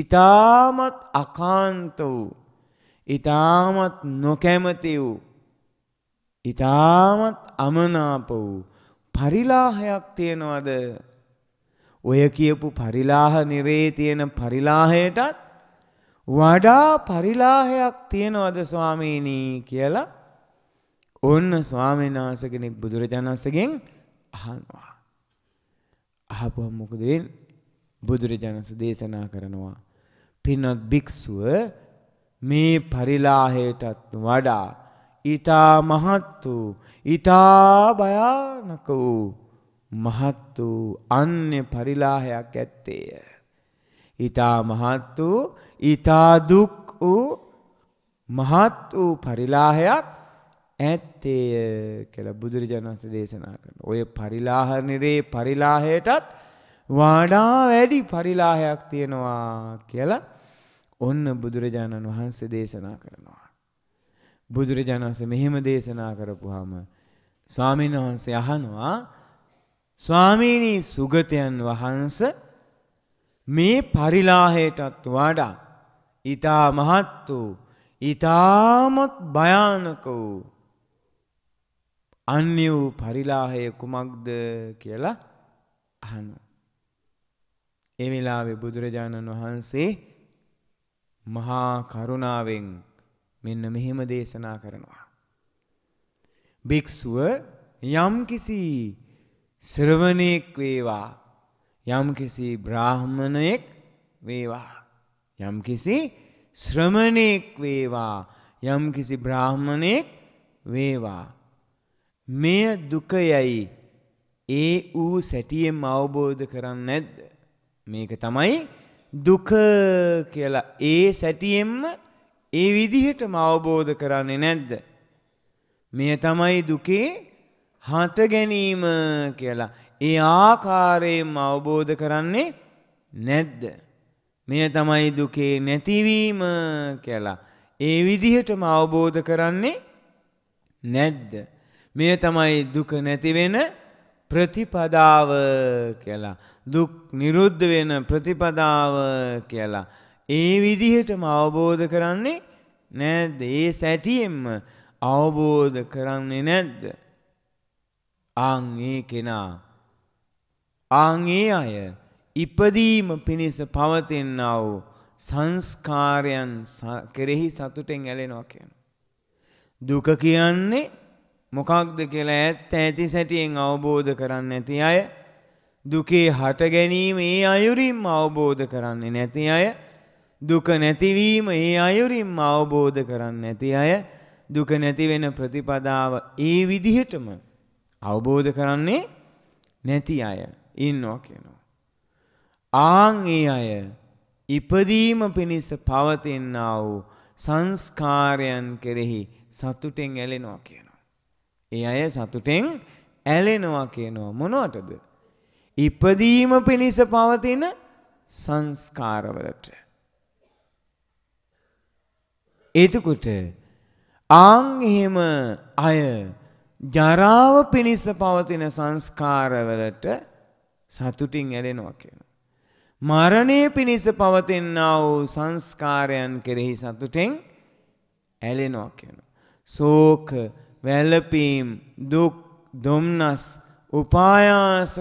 ඊතාමත් අකාන්ත වූ ඊතාමත් නොකැමති වූ ඊතාමත් අමනාප වූ පරිලාහයක් තියෙනවද ඔය කියපු පරිලාහ නිරේ තියෙන පරිලාහයටත් වඩා පරිලාහයක් තියෙනවද ස්වාමීනි කියලා ඔන්න ස්වාමීන් වහන්සේ කෙනෙක් බුදුරජාණන් වහන්සේගෙන් අහනවා අහපුවම මොකද වෙන්නේ බුදුරජාණන් වහන්සේ දේශනා කරනවා පින්වත් භික්ෂුව මේ පරිලාහයටත් වඩා ඊතා මහත් වූ ඊතා භයානක වූ මහත් වූ අන්‍ය පරිලාහයක් ඇත්තේය ඊතා මහත් වූ ඊතා දුක් වූ මහත් වූ පරිලාහයක් ඇත්තේය කියලා බුදුරජාණන් වහන්සේ දේශනා කරනවා. ඔය පරිලාහ නිරේ පරිලාහයටත් වඩා වැඩි පරිලාහයක් තියෙනවා කියලා ඔන්න බුදුරජාණන් වහන්සේ දේශනා කරනවා. බුදුරජාණන් වහන්සේ මෙහෙම දේශනා කරපුවාම ස්වාමීන් වහන්සේ අහනවා ස්වාමීනි සුගතයන් වහන්සේ මේ පරිලාහයටත් වඩා ඊතා මහත් වූ ඊතාමත් භයානක වූ අන්‍ය වූ පරිලාහය කුමක්ද කියලා අහනවා. ඒ වෙලාවේ බුදුරජාණන් වහන්සේ මහා කරුණාවෙන් මෙන්න මෙහෙම දේශනා කරනවා. භික්ෂුව යම්කිසි ශ්‍රවණෙක් වේවා යම්කිසි බ්‍රාහ්මණයෙක් වේවා යම්කිසි ශ්‍රමණෙක් වේවා යම්කිසි බ්‍රාහ්මණෙක් වේවා මෙය දුකයයි ඒ ඌ සැටියෙන් අවබෝධ කරන්නේ නැද්ද මේක තමයි දුක කියලා ඒ සැටියෙන්ම ඒ විදිහටම අවබෝධ කරන්නේ නැද්ද මෙය තමයි දුකේ හට ගැනීම කියලා ඒ ආකාරයෙන්ම අවබෝධ කරන්නේ නැද්ද මෙය තමයි දුකේ නැතිවීම කියලා. ඒ විදිහටම අවබෝධ කරන්නේ නැද්ද? මෙය තමයි දුක නැති වෙන ප්‍රතිපදාව කියලා. දුක් නිරුද්ධ වෙන ප්‍රතිපදාව කියලා. ඒ විදිහටම අවබෝධ කරන්නේ නැද්ද? ඒ සැටියෙන්ම අවබෝධ කරන්නේ නැද්ද? ආන් ඒ කෙනා ආන් ඒ අය ඉපදීම පිණිස පවතිනා වූ සංස්කාරයන් කෙරෙහි සතුටෙන් ඇලෙනවා කියනවා. දුක කියන්නේ මොකක්ද කියලා ඇත්ත ඇති සැටියෙන් අවබෝධ කරන්නේ නැති අය දුකේ හට ගැනීම ඒ අයුරින්ම අවබෝධ කරන්නේ නැති අය දුක නැතිවීම ඒ අයුරින්ම අවබෝධ කරන්නේ නැති අය දුක නැති වෙන ප්‍රතිපදාව ඒ විදිහටම අවබෝධ කරන්නේ නැති අය ඉන්නවා කියනවා ආන් ඒ අය ඉපදීම පිණිස පවතිනා වූ සංස්කාරයන් කෙරෙහි සතුටෙන් ඇලෙනවා කියනවා ඒ අය සතුටෙන් ඇලෙනවා කියනවා මොනවටද? ඉපදීම පිණිස පවතින සංස්කාරවලට. එතකොට ආන් එහෙම අය ජරාව පිණිස පවතින සංස්කාරවලට සතුටින් ඇලෙනවා කියනවා. මරණය පිණිස පවතිනා වූ සංස්කාරයන් කෙරෙහි සතුටෙන් ඇලෙනවා කියනවා. ශෝක වැළපීම් දුක් දුම්නස් උපායාස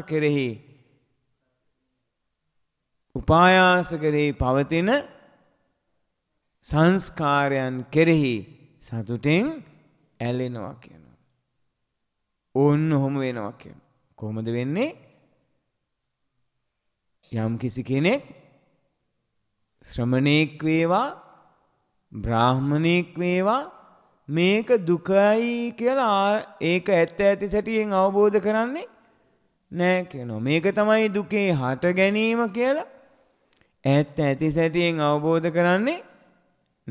කෙරෙහි පවතින සංස්කාරයන් කෙරෙහි සතුටෙන් ඇලෙනවා කියනවා. ඕන්න ඔහොම වෙනවා කියනවා. කොහොමද වෙන්නේ? යම් කිසි කෙනෙක් ශ්‍රමණේක් වේවා බ්‍රාහමණේක් වේවා මේක දුකයි කියලා ඒක ඇත්ත ඇති සැටියෙන් අවබෝධ කරන්නේ නැහැ කියනවා. මේක තමයි දුකේ හට ගැනීම කියලා ඇත්ත ඇති සැටියෙන් අවබෝධ කරන්නේ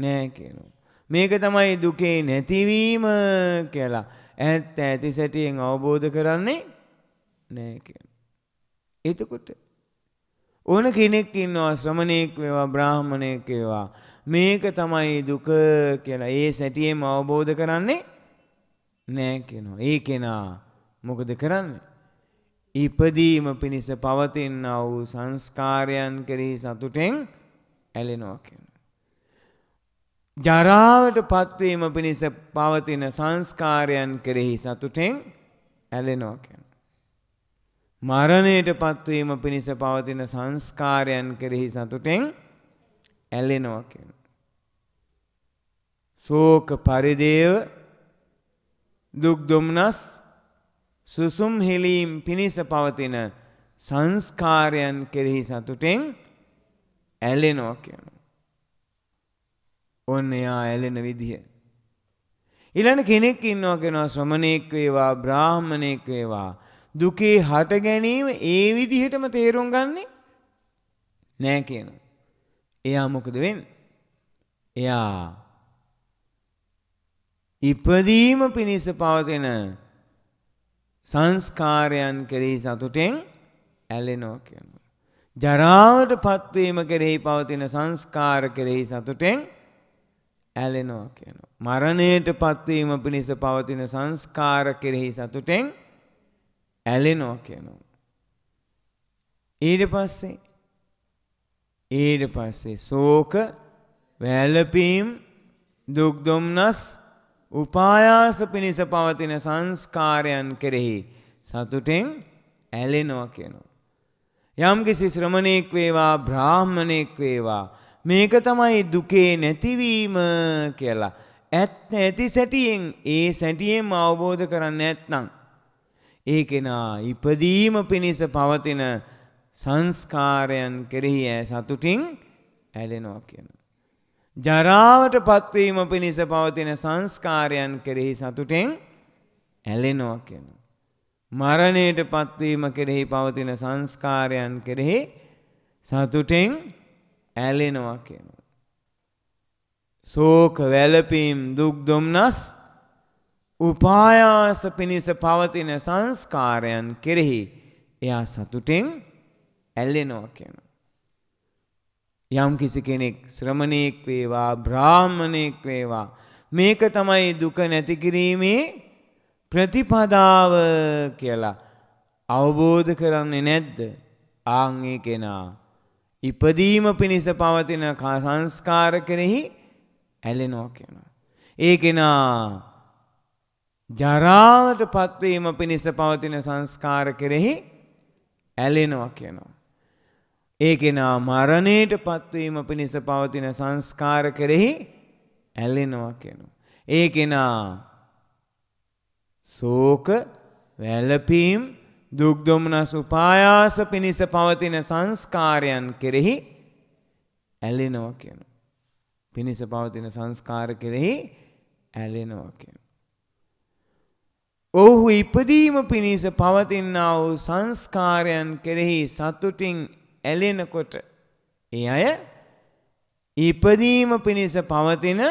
නැහැ කියනවා. මේක තමයි දුකේ නැතිවීම කියලා ඇත්ත ඇති සැටියෙන් අවබෝධ කරන්නේ නැහැ කියනවා. එතකොට ඕන කෙනෙක් ඉන්නවා ශ්‍රමණේක් වේවා බ්‍රාහමණේක් වේවා මේක තමයි දුක කියලා ඒ සැටියෙම අවබෝධ කරන්නේ නැහැ කියනවා. ඒ කෙනා මොකද කරන්නේ? ඉපදීම පිණිස පවතිනා වූ සංස්කාරයන් කෙරෙහි සතුටෙන් ඇලෙනවා කියනවා. ජරාවට පත්වීම පිණිස පවතින සංස්කාරයන් කෙරෙහි සතුටෙන් ඇලෙනවා කියනවා. මරණයට පත්වීම පිණිස පවතින සංස්කාරයන් කෙරෙහි සතුටෙන් ඇලෙනවා කියනවා. ශෝක පරිදේව දුක් දුම්නස් සුසුම් හෙලීම් පිණිස පවතින සංස්කාරයන් කෙරෙහි සතුටෙන් ඇලෙනවා කියනවා. ඔන්න එයා ඇලෙන විදිය. ඊළඟ කෙනෙක් ඉන්නවා කියනවා ශ්‍රමණේක් වේවා බ්‍රාහමණේක් වේවා දුකේ හට ගැනීම ඒ විදිහටම තේරුම් ගන්නේ නැහැ කියනවා. එයා මොකද වෙන්නේ? එයා ඉපදීම පිණිස පවතින සංස්කාරයන් කෙරෙහි සතුටෙන් ඇලෙනවා කියනවා. ජරාවට පත්වීම කෙරෙහි පවතින සංස්කාර කෙරෙහි සතුටෙන් ඇලෙනවා කියනවා. මරණයට පත්වීම පිණිස පවතින සංස්කාර කෙරෙහි සතුටෙන් ඇලෙනවා කියනවා. ඊට පස්සේ ශෝක වැළපීම් දුක් දුම්නස් උපායාස පිණිස පවතින සංස්කාරයන් කෙරෙහි සතුටෙන් ඇලෙනවා කියනවා. යම්කිසි ශ්‍රමණේක් වේවා බ්‍රාහමණේක් වේවා මේක තමයි දුකේ නැතිවීම කියලා ඇත්ත ඇති සැටියෙන් ඒ සැටියෙන්ම අවබෝධ කරන්නේ නැත්නම් ඒ කෙනා ඉපදීම පිණිස පවතින සංස්කාරයන් කෙරෙහි සතුටින් ඇලෙනවා කියනවා. ජරාවට පත්වීම පිණිස පවතින සංස්කාරයන් කෙරෙහි සතුටින් ඇලෙනවා කියනවා. මරණයට පත්වීම කෙරෙහි පවතින සංස්කාරයන් කෙරෙහි සතුටින් ඇලෙනවා කියනවා. ශෝක වැළපීම් දුක් දුම්නස් උපායාස පිණිස පවතින සංස්කාරයන් කෙරෙහි එයා සතුටෙන් ඇලෙනවා කියනවා. යම් කිසි කෙනෙක් ශ්‍රමණේක් වේවා බ්‍රාහමණේක් වේවා මේක තමයි දුක නැති කිරීමේ ප්‍රතිපදාව කියලා අවබෝධ කරන්නේ නැද්ද? ආන් ඒ කෙනා ඉපදීම පිණිස පවතින සංස්කාර කෙරෙහි ඇලෙනවා කියනවා. ඒ කෙනා ජරාවට පත්වීම පිණිස පවතින සංස්කාර කෙරෙහි ඇලෙනවා කියනවා. ඒ කෙනා මරණයට පත්වීම පිණිස පවතින සංස්කාර කෙරෙහි ඇලෙනවා කියනවා. ඒ කෙනා සෝක වැළපීම් දුක් දොමනස් උපායාස පිනිස පවතින සංස්කාරයන් කෙරෙහි ඇලෙනවා කියනවා. පිනිස පවතින සංස්කාර කෙරෙහි ඇලෙනවා කියනවා. ඔහු ඉපදීම පිණිස පවතිනා වූ සංස්කාරයන් කෙරෙහි සතුටින් ඇලෙනකොට ඒ අය ඉපදීම පිණිස පවතින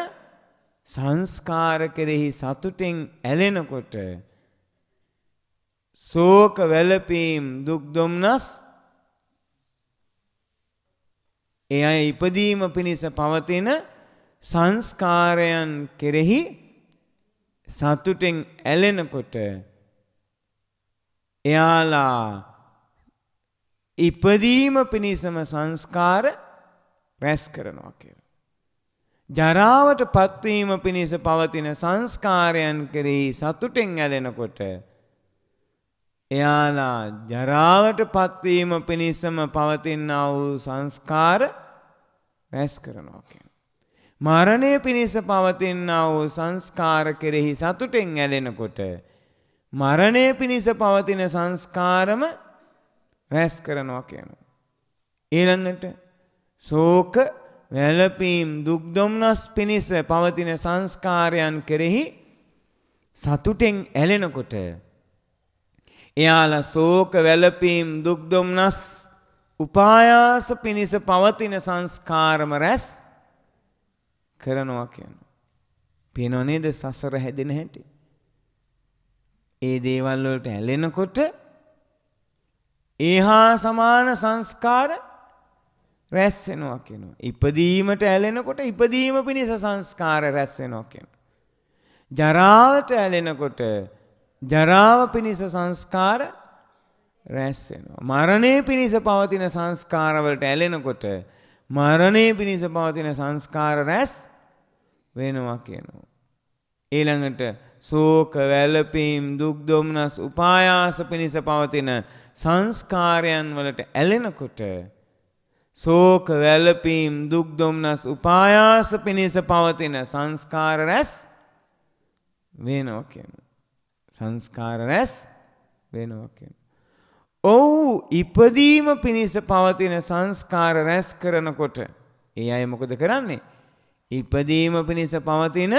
සංස්කාර කෙරෙහි සතුටින් ඇලෙනකොට ශෝක වැළපීම් දුක් දුම්නස් ඒ අය ඉපදීම පිණිස පවතින සංස්කාරයන් කෙරෙහි සතුටෙන් ඇලෙනකොට එයාලා ඉපදීම පිණිසම සංස්කාර රැස් කරනවා කියලා. ජරාවට පත්වීම පිණිස පවතින සංස්කාරයන් කෙරෙහි සතුටෙන් ඇලෙනකොට එයාලා ජරාවට පත්වීම පිණිසම පවතිනා වූ සංස්කාර රැස් කරනවා කියලා. මරණය පිණිස පවතිනා වූ සංස්කාර කෙරෙහි සතුටෙන් ඇලෙනකොට මරණය පිණිස පවතින සංස්කාරම රැස් කරනවා කියනවා. ඊළඟට ශෝක වැළපීම් දුක් දුම්නස් පිණිස පවතින සංස්කාරයන් කෙරෙහි සතුටෙන් ඇලෙනකොට එයාලා ශෝක වැළපීම් දුක් දුම්නස් උපායාස පිණිස පවතින සංස්කාරම රැස් කරනවා කියනවා. පේනව නේද සසර හැදෙන හැටි? ඒ දේවල් වලට ඇලෙනකොට ඒහා සමාන සංස්කාර රැස් වෙනවා කියනවා. ඉපදීමට ඇලෙනකොට ඉපදීම පිණිස සංස්කාර රැස් වෙනවා කියනවා. ජරාවට ඇලෙනකොට ජරාව පිණිස සංස්කාර රැස් වෙනවා. මරණය පිණිස පවතින සංස්කාර වලට ඇලෙනකොට මරණය පිණිස පවතින සංස්කාර රැස් වෙනවා කියනවා. ඊළඟට ශෝක වැළපීම් දුක් දුම්නස් උපායාස පිණිස පවතින සංස්කාරයන් වලට ඇලෙනකොට ශෝක වැළපීම් දුක් දුම්නස් උපායාස පිණිස පවතින සංස්කාර රැස් වෙනවා කියනවා. සංස්කාර රැස් වෙනවා කියනවා. ඔව් ඉපදීම පිණිස පවතින සංස්කාර රැස් කරනකොට ඒ අය මොකද කරන්නේ? ඉපදීම පිණිස පවතින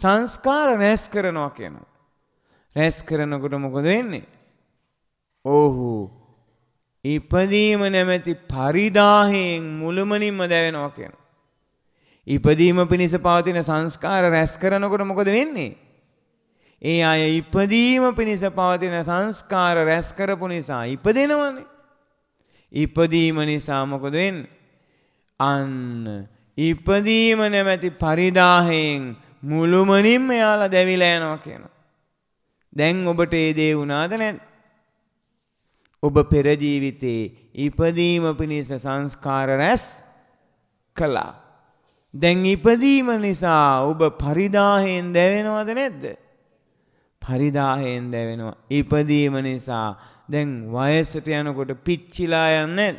සංස්කාර රැස් කරනවා කියනවා. රැස් කරනකොට මොකද වෙන්නේ? ඔහු ඉපදීම නැමැති පරිදාහයෙන් මුළුමනින්ම දැවෙනවා කියනවා. ඉපදීම පිණිස පවතින සංස්කාර රැස් කරනකොට මොකද වෙන්නේ? ඒ අය ඉපදීම පිණිස පවතින සංස්කාර රැස් කරපු නිසා ඉපදෙනවනේ. ඉපදීම නිසා මොකද වෙන්නේ? අන්න ඉපදීම නැමැති පරිදාහයෙන් මුළුමනින්ම යාලා දැවිලා යනවා කියනවා. දැන් ඔබට ඒ දේ වුණාද නැද්ද? ඔබ පෙර ජීවිතේ ඉපදීම පිණිස සංස්කාර රැස් කළා. දැන් ඉපදීම නිසා ඔබ පරිදාහයෙන් දැවෙනවද නැද්ද? පරිදාහයෙන් දැවෙනවා. ඉපදීම නිසා දැන් වයසට යනකොට පිච්චිලා යන්නේ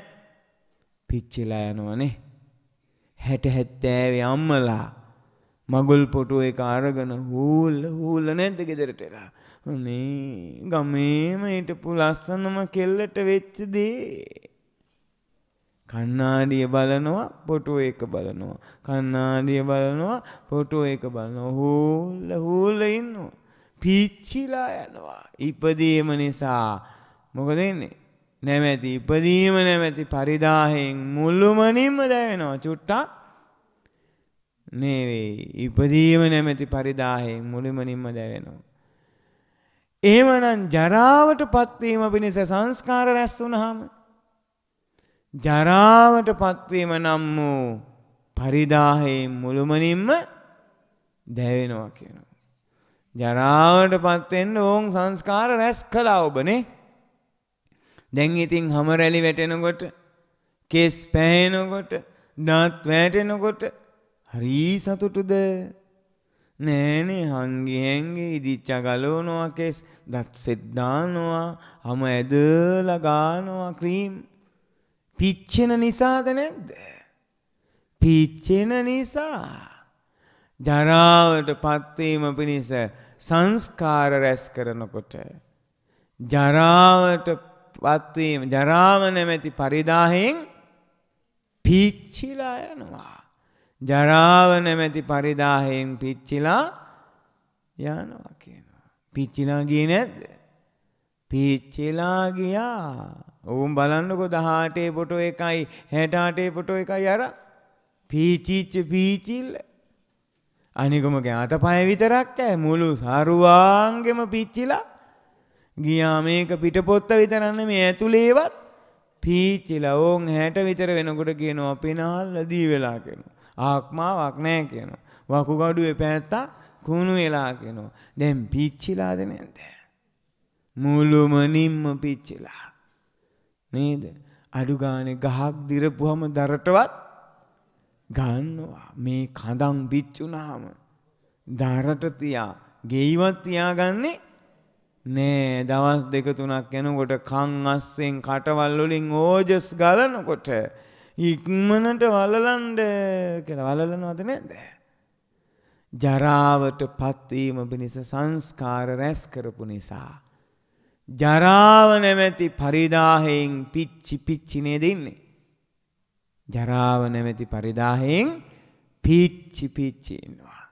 පිච්චිලා යනවනේ. 60 70 අම්මලා මගුල් පොටුව එක අරගෙන හූල් නැද්ද ගෙදරට එලා? අනේ ගමේම හිටපු ලස්සනම කෙල්ලට වෙච්ච දේ. කණ්ණාඩිය බලනවා පොටුව එක බලනවා. කණ්ණාඩිය බලනවා පොටුව එක බලනවා. හූල් ඉන්නවා. පිච්චිලා යනවා. ඉපදීම නිසා මොකද වෙන්නේ? නැමැති ඉපදීම නැමැති පරිදාහයෙන් මුළුමනින්ම දැවෙනවා. චුට්ටක් නෙවෙයි. ඉපදීම නැමැති පරිදාහයෙන් මුළුමනින්ම දැවෙනවා. එහෙමනම් ජරාවට පත්වීම පිණිස සංස්කාර රැස් වුණාම ජරාවට පත්වීම නම් වූ පරිදාහයෙන් මුළුමනින්ම දැවෙනවා කියනවා. ජරාවට පත්වෙන්න ඕන් සංස්කාර රැස් කළා ඔබනේ. දැන් ඉතින් හැම රැලි වැටෙනකොට කේස් පැහෙනකොට දාත් වැටෙනකොට හරි සතුටුද? නෑනේ හංගි හැංගි ඉදිච්ච ගලවනවා කේස් දත් සෙට් දානවා හැම ඇදලා ගන්නවා ක්‍රීම්. පිච්චෙන නිසාද නැද්ද? පිච්චෙන නිසා ජරාවට පත්වීම පිණිස සංස්කාර රැස් කරනකොට ජරාවට පත්වීම ජරාව නැමැති පරිදාහෙන් පිච්චිලා යනවා ජරාව නැමැති පරිදාහෙන් පිච්චිලා යනවා කියනවා පිච්චිලා ගියේ නැද්ද පිච්චිලා ගියා ඕම් බලන්නකෝ 18 ෆොටෝ එකයි 68 ෆොටෝ එකයි අර පිචිච්ච පිචිල්ල අනිගමගේ අතපය විතරක් ඇයි මුළු සරුවාංගෙම පිච්චිලා ගියා මේක පිටපොත්ත විතර නෙමෙයි මේ ඇතුලේවත් පිච්චිලා ඕන් 60 විතර වෙනකොට කියනවා පිනාල්ලා දී වෙලා කියනවා ආක්මාවක් නැහැ කියනවා වකුගඩුවේ පැත්තා කුණු වෙලා කියනවා දැන් පිච්චිලාද නැන්ද මුළුමනින්ම පිච්චිලා නේද අඩු ගානේ ගහක් දිරපුවම දරටවත් ගන්නවා මේ කඳන් පිච්චුනහම දරට තියා ගෙයිවත් තියාගන්නේ නෑ දවස් දෙක තුනක් යනකොට කන් අස්සෙන් කටවල් වලින් ඕජස් ගලනකොට ඉක්මනට වලලන්න කියලා වලලනවද නැද්ද ජරාවට පත්වීම පිණිස සංස්කාර රැස් කරපු නිසා ජරාව නැමැති පරිදාහයෙන් පිච්චි පිච්චි නේද ඉන්නේ ජරාව නැමැති පරිදාහයෙන් පිච්චි පිච්චි ඉන්නවා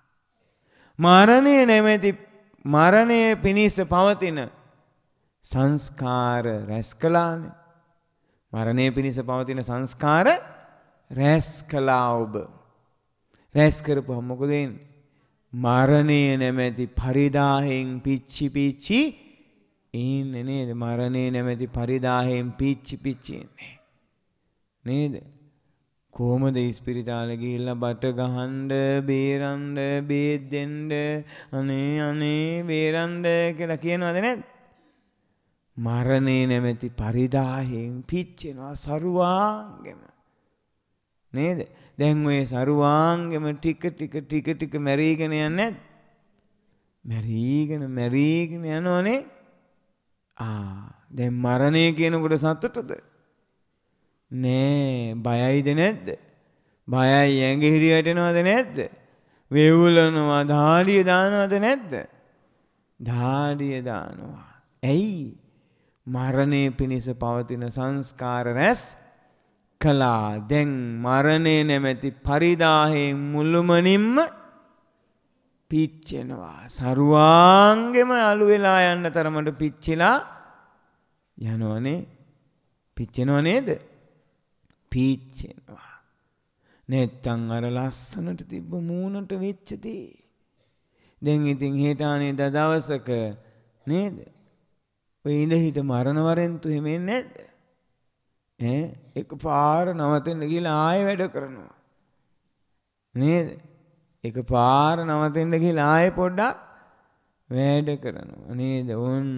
මරණය නැමැති මරණය පිණිස පවතින සංස්කාර රැස් කළානේ මරණය පිණිස පවතින සංස්කාර රැස් කළා ඔබ රැස් කරපුවා මොකද වෙන්නේ මරණය නැමැති පරිදාහයෙන් පිච්චි පිච්චි ඉන්නේ නේද මරණය නැමැති පරිදාහයෙන් පිච්චි පිච්චි ඉන්නේ නේද කොහොමද ඉස්පිරිතාලෙ ගිහිල්ලා බට ගහන්න බේරන්න බේත් දෙන්න අනේ අනේ බේරන්න කියලා කියනවද නැද්ද මරණේ නැමැති පරිදාහයෙන් පිච්චෙනවා සරුවාංගෙම නේද දැන් ඔය සරුවාංගෙම ටික ටික ටික ටික මැරීගෙන යන්නේ නැද්ද මැරීගෙන මැරීගෙන යනෝනේ දැන් මරණය කියනකොට සතුටුද නෑ බයයිද නැද්ද බයයි ඇඟහිරිය වැටෙනවද නැද්ද වේවුලනවා ධාඩිය දානවද නැද්ද ධාඩිය දානවා ඇයි මරණය පිණිස පවතින සංස්කාර රැස් කළා දැන් මරණය නැමැති පරිදාහයෙන් මුළුමනින්ම පිච්චෙනවා සරුවාංගෙම අලු වෙලා යන්න තරමට පිච්චිලා යනවනේ පිච්චෙනව නේද පිච්චෙනවා නැත්තම් අර ලස්සනට තිබ්බ මූණට වෙච්ච දේ දැන් ඉතින් හේටානේ දවසක නේද ඔය ඉඳ හිට මරණ වරෙන්තු හිමෙන්නේ නැද්ද ඈ එකපාර නවතෙන්න ගිහලා ආයෙ වැඩ කරනවා නේද එකපාර නවතෙන්න ගිහලා ආයෙ පොඩ්ඩක් වැඩ කරනවා නේද ඔන්න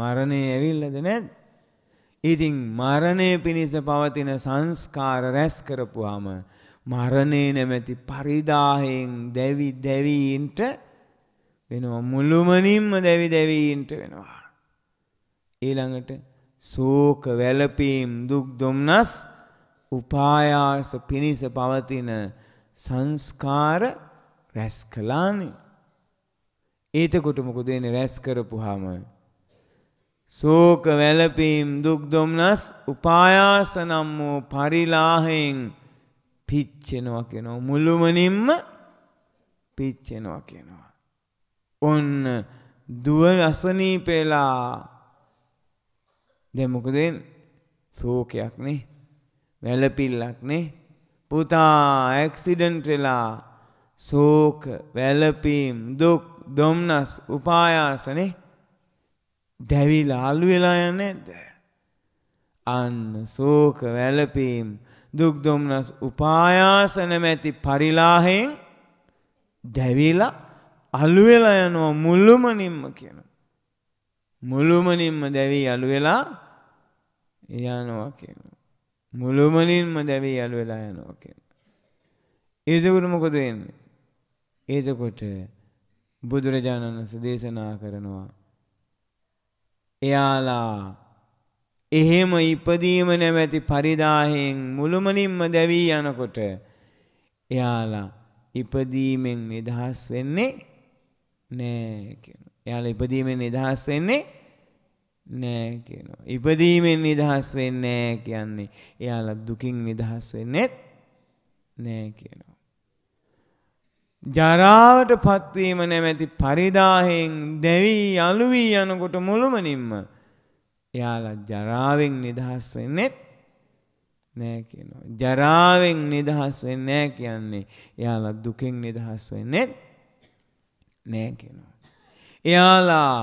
මරණේ ඇවිල්ලාද නැද්ද ඉතින් මරණය පිණිස පවතින සංස්කාර රැස් කරපුවාම මරණය නැමැති පරිදාහයෙන් දැවි දැවීන්ට වෙනවා මුළුමනින්ම දැවි දැවීන්ට වෙනවා ඊළඟට ශෝක වැළපීම් දුක් දුම්නස් උපායාස පිණිස පවතින සංස්කාර රැස් කළානේ එතකොට මොකද වෙන්නේ රැස් කරපුවාම සෝක වැළපීම් දුක් දුම්නස් උපායාස නම් වූ පරිලාහයෙන් පිච්චෙනවා කියනවා මුළුමනින්ම පිච්චෙනවා කියනවා ඔන්න දුව අසනීපෙලා දැන් මොකද වෙන්නේ සෝකයක් නේ වැළපිල්ලක් නේ පුතා ඇක්සිඩන්ට් වෙලා සෝක වැළපීම් දුක් දුම්නස් උපායාස නේ දැවිලා අලු වෙලා යන්නේ නැද්ද අන්න ශෝක වැළපීම් දුක් දුම්නස් උපායාස නැමැති පරිලාහයෙන් දැවිලා අලු වෙලා යනවා මුළුමනින්ම කියන මුළුමනින්ම දැවි අලු වෙලා යනවා කියන මුළුමනින්ම දැවි අලු වෙලා යනවා කියන එතකොට මොකද වෙන්නේ එතකොට බුදුරජාණන් වහන්සේ දේශනා කරනවා එයාලා එහෙම ඉපදීම නැමැති පරිදාහයෙන් මුළුමනින්ම දැවී යනකොට එයාලා ඉපදීමෙන් නිදහස් වෙන්නේ නෑ කියනවා. යාල ඉපදීමෙන් නිදහස් වෙන්නේ නෑ කියනවා. ඉපදීමෙන් නිදහස් වෙන්නේ නෑ කියන්නේ යාල දුකින් නිදහස් වෙන්නේ නෑ කියනවා. ජරාවටපත් වීම නැමැති පරිදාහයෙන් දැවි අලුවි යනකොට මුළුමනින්ම යාල ජරාවෙන් නිදහස් වෙන්නේ නෑ කියනවා. ජරාවෙන් නිදහස් වෙන්නේ නෑ කියන්නේ යාල දුකින් නිදහස් වෙන්නේ නෑ කියනවා. යාලා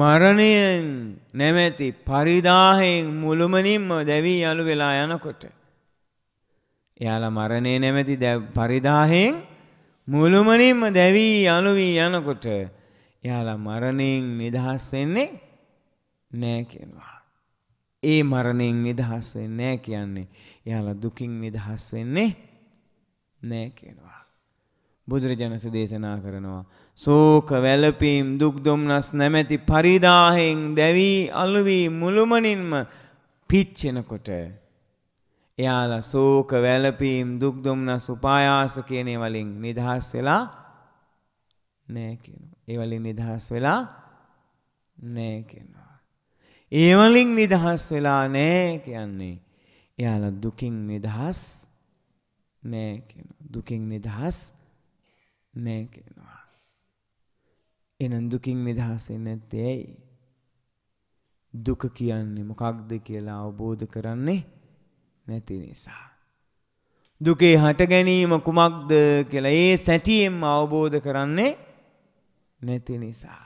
මරණයෙන් නැමැති පරිදාහයෙන් මුළුමනින්ම දැවි යළු වෙලා යනකොට යාලා මරණේ නැමැති පරිදාහයෙන් මුළුමනින්ම දැවි යළු වී යනකොට යාලා මරණයෙන් නිදහස් වෙන්නේ නැහැ කියනවා. ඒ මරණයෙන් නිදහස් වෙන්නේ නැහැ කියන්නේ යාලා දුකින් නිදහස් වෙන්නේ නැහැ කියනවා. බුදුරජාණන් දේශනා කරනවා ශෝක වැළපීම් දුක් දුම්නස් නැමැති පරිදාහයෙන් දැවි අලුවි මුළුමනින්ම පිච්චෙනකොට එයාලා ශෝක වැළපීම් දුක් දුම්නස් උපායාස කියන වලින් නිදහස් වෙලා නැහැ කියනවා. ඒ වලින් නිදහස් වෙලා නැහැ කියනවා. ඒ වලින් නිදහස් වෙලා නැහැ කියන්නේ එයාලා දුකින් නිදහස් නැහැ කියනවා. දුකින් නිදහස් නැහැ කියනවා. එහෙනම් දුකින් නිදහස් වෙන්නේ නැත්තේ ඇයි? දුක කියන්නේ මොකක්ද කියලා අවබෝධ කරන්නේ නැති නිසා. දුකේ හට ගැනීම කුමක්ද කියලා ඒ සැටියෙන්ම අවබෝධ කරන්නේ නැති නිසා.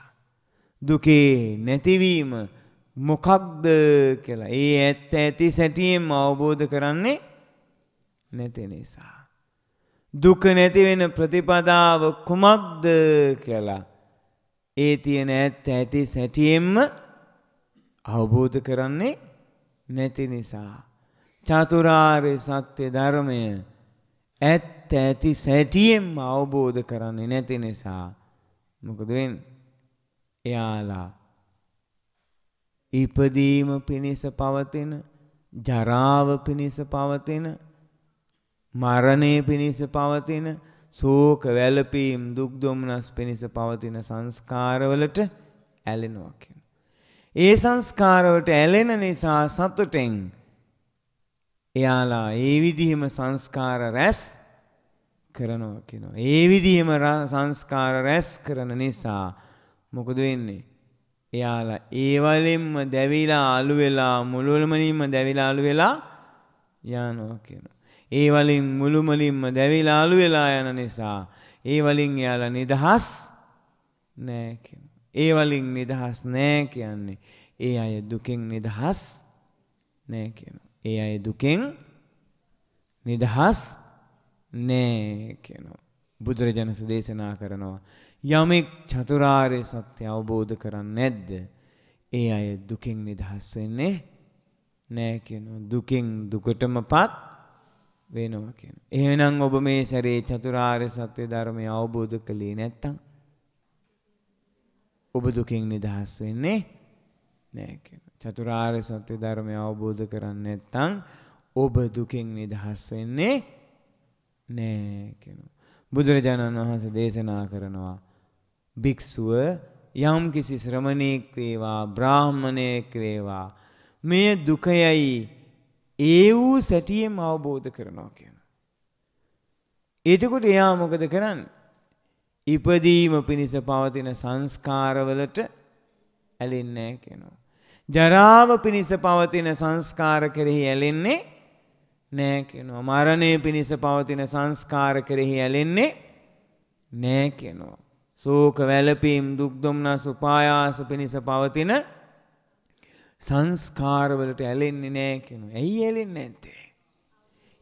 දුකේ නැතිවීම මොකක්ද කියලා ඒ ඇත්ත ඇති සැටියෙන්ම අවබෝධ කරන්නේ නැති නිසා. දුක නැති වෙන ප්‍රතිපදාව කුමක්ද කියලා ඒ තියෙන ඇත්ත ඇති සැටියෙන්ම අවබෝධ කරන්නේ නැති නිසා. චතුරාර්ය සත්‍ය ධර්මය ඇත්ත ඇති සැටියෙන්ම අවබෝධ කරන්නේ නැති නිසා මොකද වෙන්නේ? එයාලා ඉපදීම පිණිස පවතින, ජරාව පිණිස පවතින, මරණය පිණිස පවතින, ශෝක වැළපීම් දුක් දුම්නස් පිණිස පවතින සංස්කාරවලට ඇලෙනවා කියන. ඒ සංස්කාරවලට ඇලෙන නිසා සතුටෙන් එයාලා ඒ විදිහම සංස්කාර රැස් කරනවා කියනවා. ඒ විදිහම සංස්කාර රැස් කරන නිසා මොකද වෙන්නේ? එයාලා ඒ වලින්ම දැවිලා අළු වෙලා මුළුමනින්ම දැවිලා අළු වෙලා යනවා කියනවා. ඒ වලින් මුළුමනින්ම දැවිලා අළු වෙලා යන නිසා ඒ වලින් යාලා නිදහස් නැහැ කියනවා. ඒ වලින් නිදහස් නැහැ කියන්නේ ඒ අය දුකෙන් නිදහස් නැහැ කියනවා. ඒ අය දුකෙන් නිදහස් නැහැ කියනවා. බුදුරජාණන් දේශනා කරනවා යමෙක් චතුරාර්ය සත්‍ය අවබෝධ කරන්නේ නැද්ද ඒ අය දුකෙන් නිදහස් වෙන්නේ නැහැ කියනවා. දුකෙන් දුකටමපත් වෙනවා කියන. එහෙනම් ඔබ මේ සැරේ චතුරාර්ය සත්‍ය ධර්මය අවබෝධ කළේ නැත්තම් ඔබ දුකින් නිදහස් වෙන්නේ නැහැ කියන. චතුරාර්ය සත්‍ය ධර්මය අවබෝධ කරන්නේ නැත්තම් ඔබ දුකින් නිදහස් වෙන්නේ නැහැ කියන. බුදුරජාණන් වහන්සේ දේශනා කරනවා භික්ෂුව යම් කිසි ශ්‍රමණෙක් වේවා බ්‍රාහමණෙක් වේවා මේ දුකයයි ඒ වූ සැටියෙන්ම අවබෝධ කරනවා කියන. එතකොට එයා මොකද කරන්නේ? ඉපදීම පිණිස පවතින සංස්කාරවලට ඇලෙන්නේ නැහැ කියනවා. ජරාව පිණිස පවතින සංස්කාර කෙරෙහි ඇලෙන්නේ නැහැ කියනවා. මරණය පිණිස පවතින සංස්කාර කෙරෙහි ඇලෙන්නේ නැහැ කියනවා. ශෝක වැළපීම් දුක් දුම්නස් උපායාස පිණිස පවතින සංස්කාරවලට ඇලෙන්නේ නැහැ කියනවා. ඇයි ඇලෙන්නේ නැත්තේ?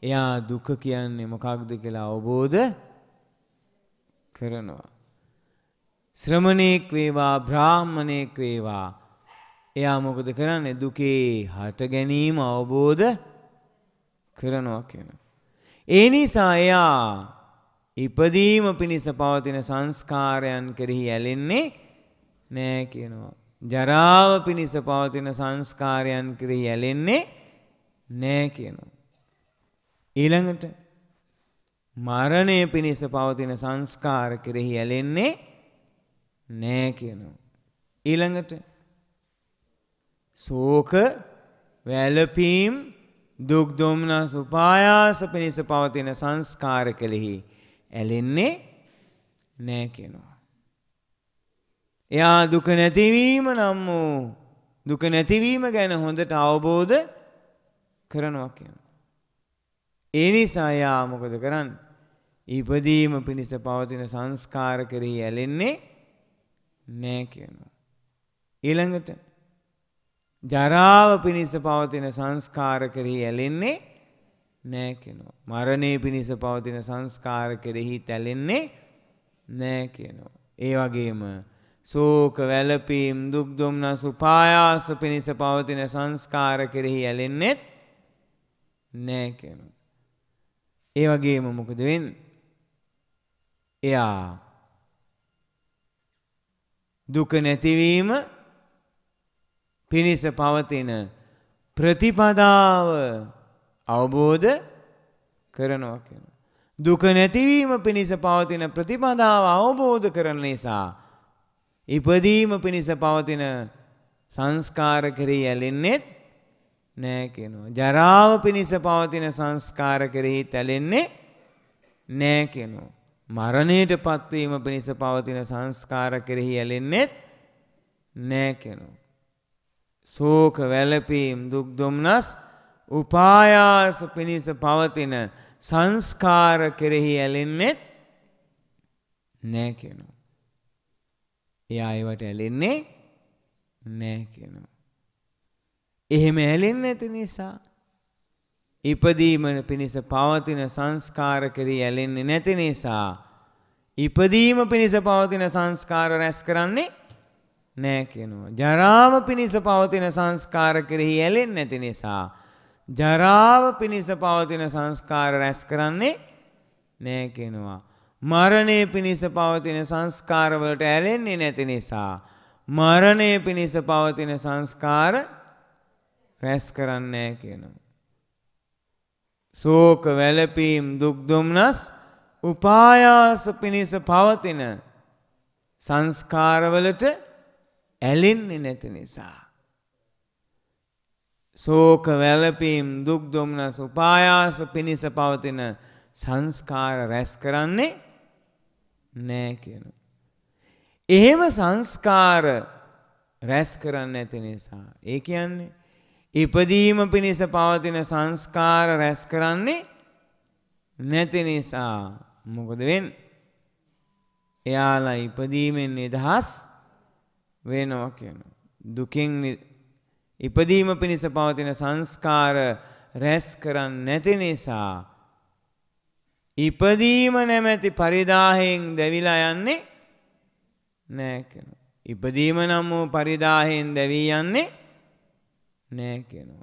එයා දුක කියන්නේ මොකක්ද කියලා අවබෝධ කරනවා. ශ්‍රමණේක් වේවා බ්‍රාහමණේක් වේවා එයා මොකද කරන්නේ? දුකේ හට ගැනීම අවබෝධ කරනවා කියනවා. ඒ නිසා එයා ඉපදීම පිණිස පවතින සංස්කාරයන් කෙරෙහි ඇලෙන්නේ නැහැ කියනවා. ජරාව පිණිස පවතින සංස්කාරයන් කෙරෙහි ඇලෙන්නේ නැහැ කියනවා. ඊළඟට මරණය පිණිස පවතින සංස්කාර කෙරෙහි ඇලෙන්නේ Nekino. Ilangate Soka Velapim Duk Domna Supaya Sapinisa Pavatina Sanskara Kalihi Eline Nekino. Ya Dukanativi Namu Dukanativi Magana Honda Taubode Karanwakin. Any Saya Mukadakaran Ipadim Pinisa Pavatina Sanskara Kari Eline Nekino. Ilangate Jarava pinisa pavatina sanskara karihi elinne nekeno. Marane pinisa pavatina sanskara karihi talinne nekeno. Evagema soka velapim duk domna supayasa pinisa pavatina sanskara karihi elinne nekeno. Evagema mokada wen? Eya duka nathiwima Pinisa Pavatina Pratipadav Avabodha Karanawa Kena. Duka Nativima Pinisa Pavatina Pratipadav Avabodha Karanesa. Ipadima Pinisa Pavatina Sanskara Kari Alinnet Nekeno. Jarava Pinisa Pavatina Sanskara Kari Talinne Nekeno. Maraneta Patvima Pinisa Pavatina Sanskara Kari Alinnet Nekeno. Soka velapim duk domnas upayas pinisa pavatina sanskara kerehi alinnet nekeno. Eyayiwata alinne nekeno. Ehema alinne nisa ipadima pinisa pavatina sanskara kerehi alinne neti nisa ipadima pinisa pavatina sanskara ras karanne Nekino. Jarava pinisa pavatina sanskara karihi elin netinisa. Jarava pinisa pavatina sanskara ras karanne nekinowa. Marane pinisa pavatina sanskara walata elinne netinisa. Marane pinisa pavatina sanskara ras karanne nekino. Soka velapim duk domnas upayas pinisa pavatina sanskara walata Elin netinisa. Soka velapim duk domnas upayas pinisa pavatina sanskara ras karanne nekeno. Ehema sanskara ras karanne netinisa. E kiyanne ipadima pinisa pavatina sanskara ras karanne netinisa. Mokada wen? Eyala ipadimen nidahas Veno Keno. Duking Ipadima Pinisa Pavatina Sanskara Reskaran Netinisa Ipadima Nemeti Paridahin Devilayanne Nekeno. Ipadima Namu Paridahin Deviyanne Nekeno.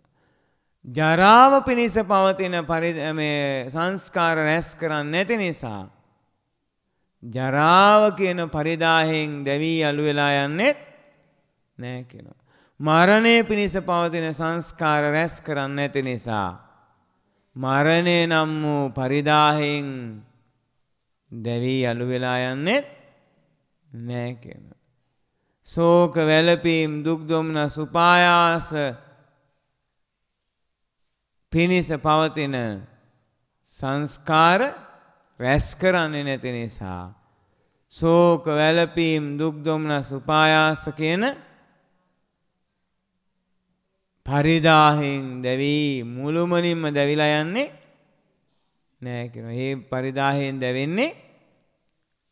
Jarava Pinisa Pavatina Paridame Sanskara Reskaran Netinisa Jarava Keno Paridahin Devi Aluelayanne Nekino. Marane pinisa pavatina sanskara ras karanne netinisa. Marane namu paridahin devi aluvilayanne nekino. Soka velapim duk domna supayas pinisa pavatina sanskara ras karanne netinisa. Soka velapim duk domna supayas kena Paridahin Devi Mulumanim Devilayanne Nekino. He Paridahin Devinne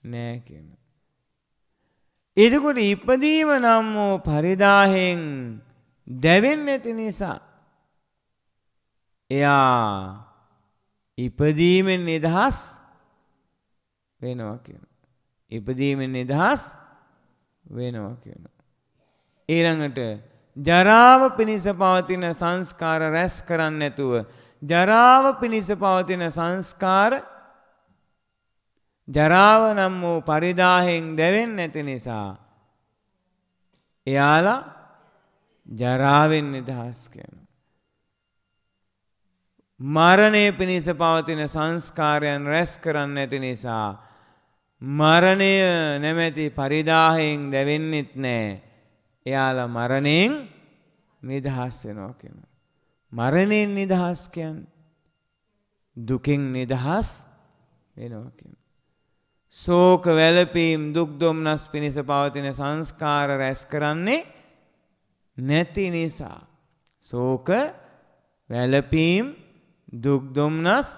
Nekino. Idukut Ipadima Namu Paridahin Devinne Tinisa. Ya Ipadimin Nidhas Venokin. Ipadimin Nidhas Venokin. Irangata. Jarava pinisa pavatina sanskara ras karanne netuwa. Jarava pinisa pavatina sanskara. Jarava nammu paridahin devin netinisa. Eyala jaravin nidhas kena. Marane pinisa pavatina sanskarayan ras karanne netinisa. මරණය නැමැති පරිදාහයෙන් දැවෙන්නෙත් නෑ. එයාලා මරණයෙන් නිදහස් වෙනවා කියනවා. මරණයෙන් නිදහස් කියන්නේ දුකෙන් නිදහස් වෙනවා කියනවා. ශෝක වැළපීම් දුක් දුම්නස් පිණිස පවතින සංස්කාර රැස් කරන්නේ නැති නිසා. ශෝක වැළපීම් දුක් දුම්නස්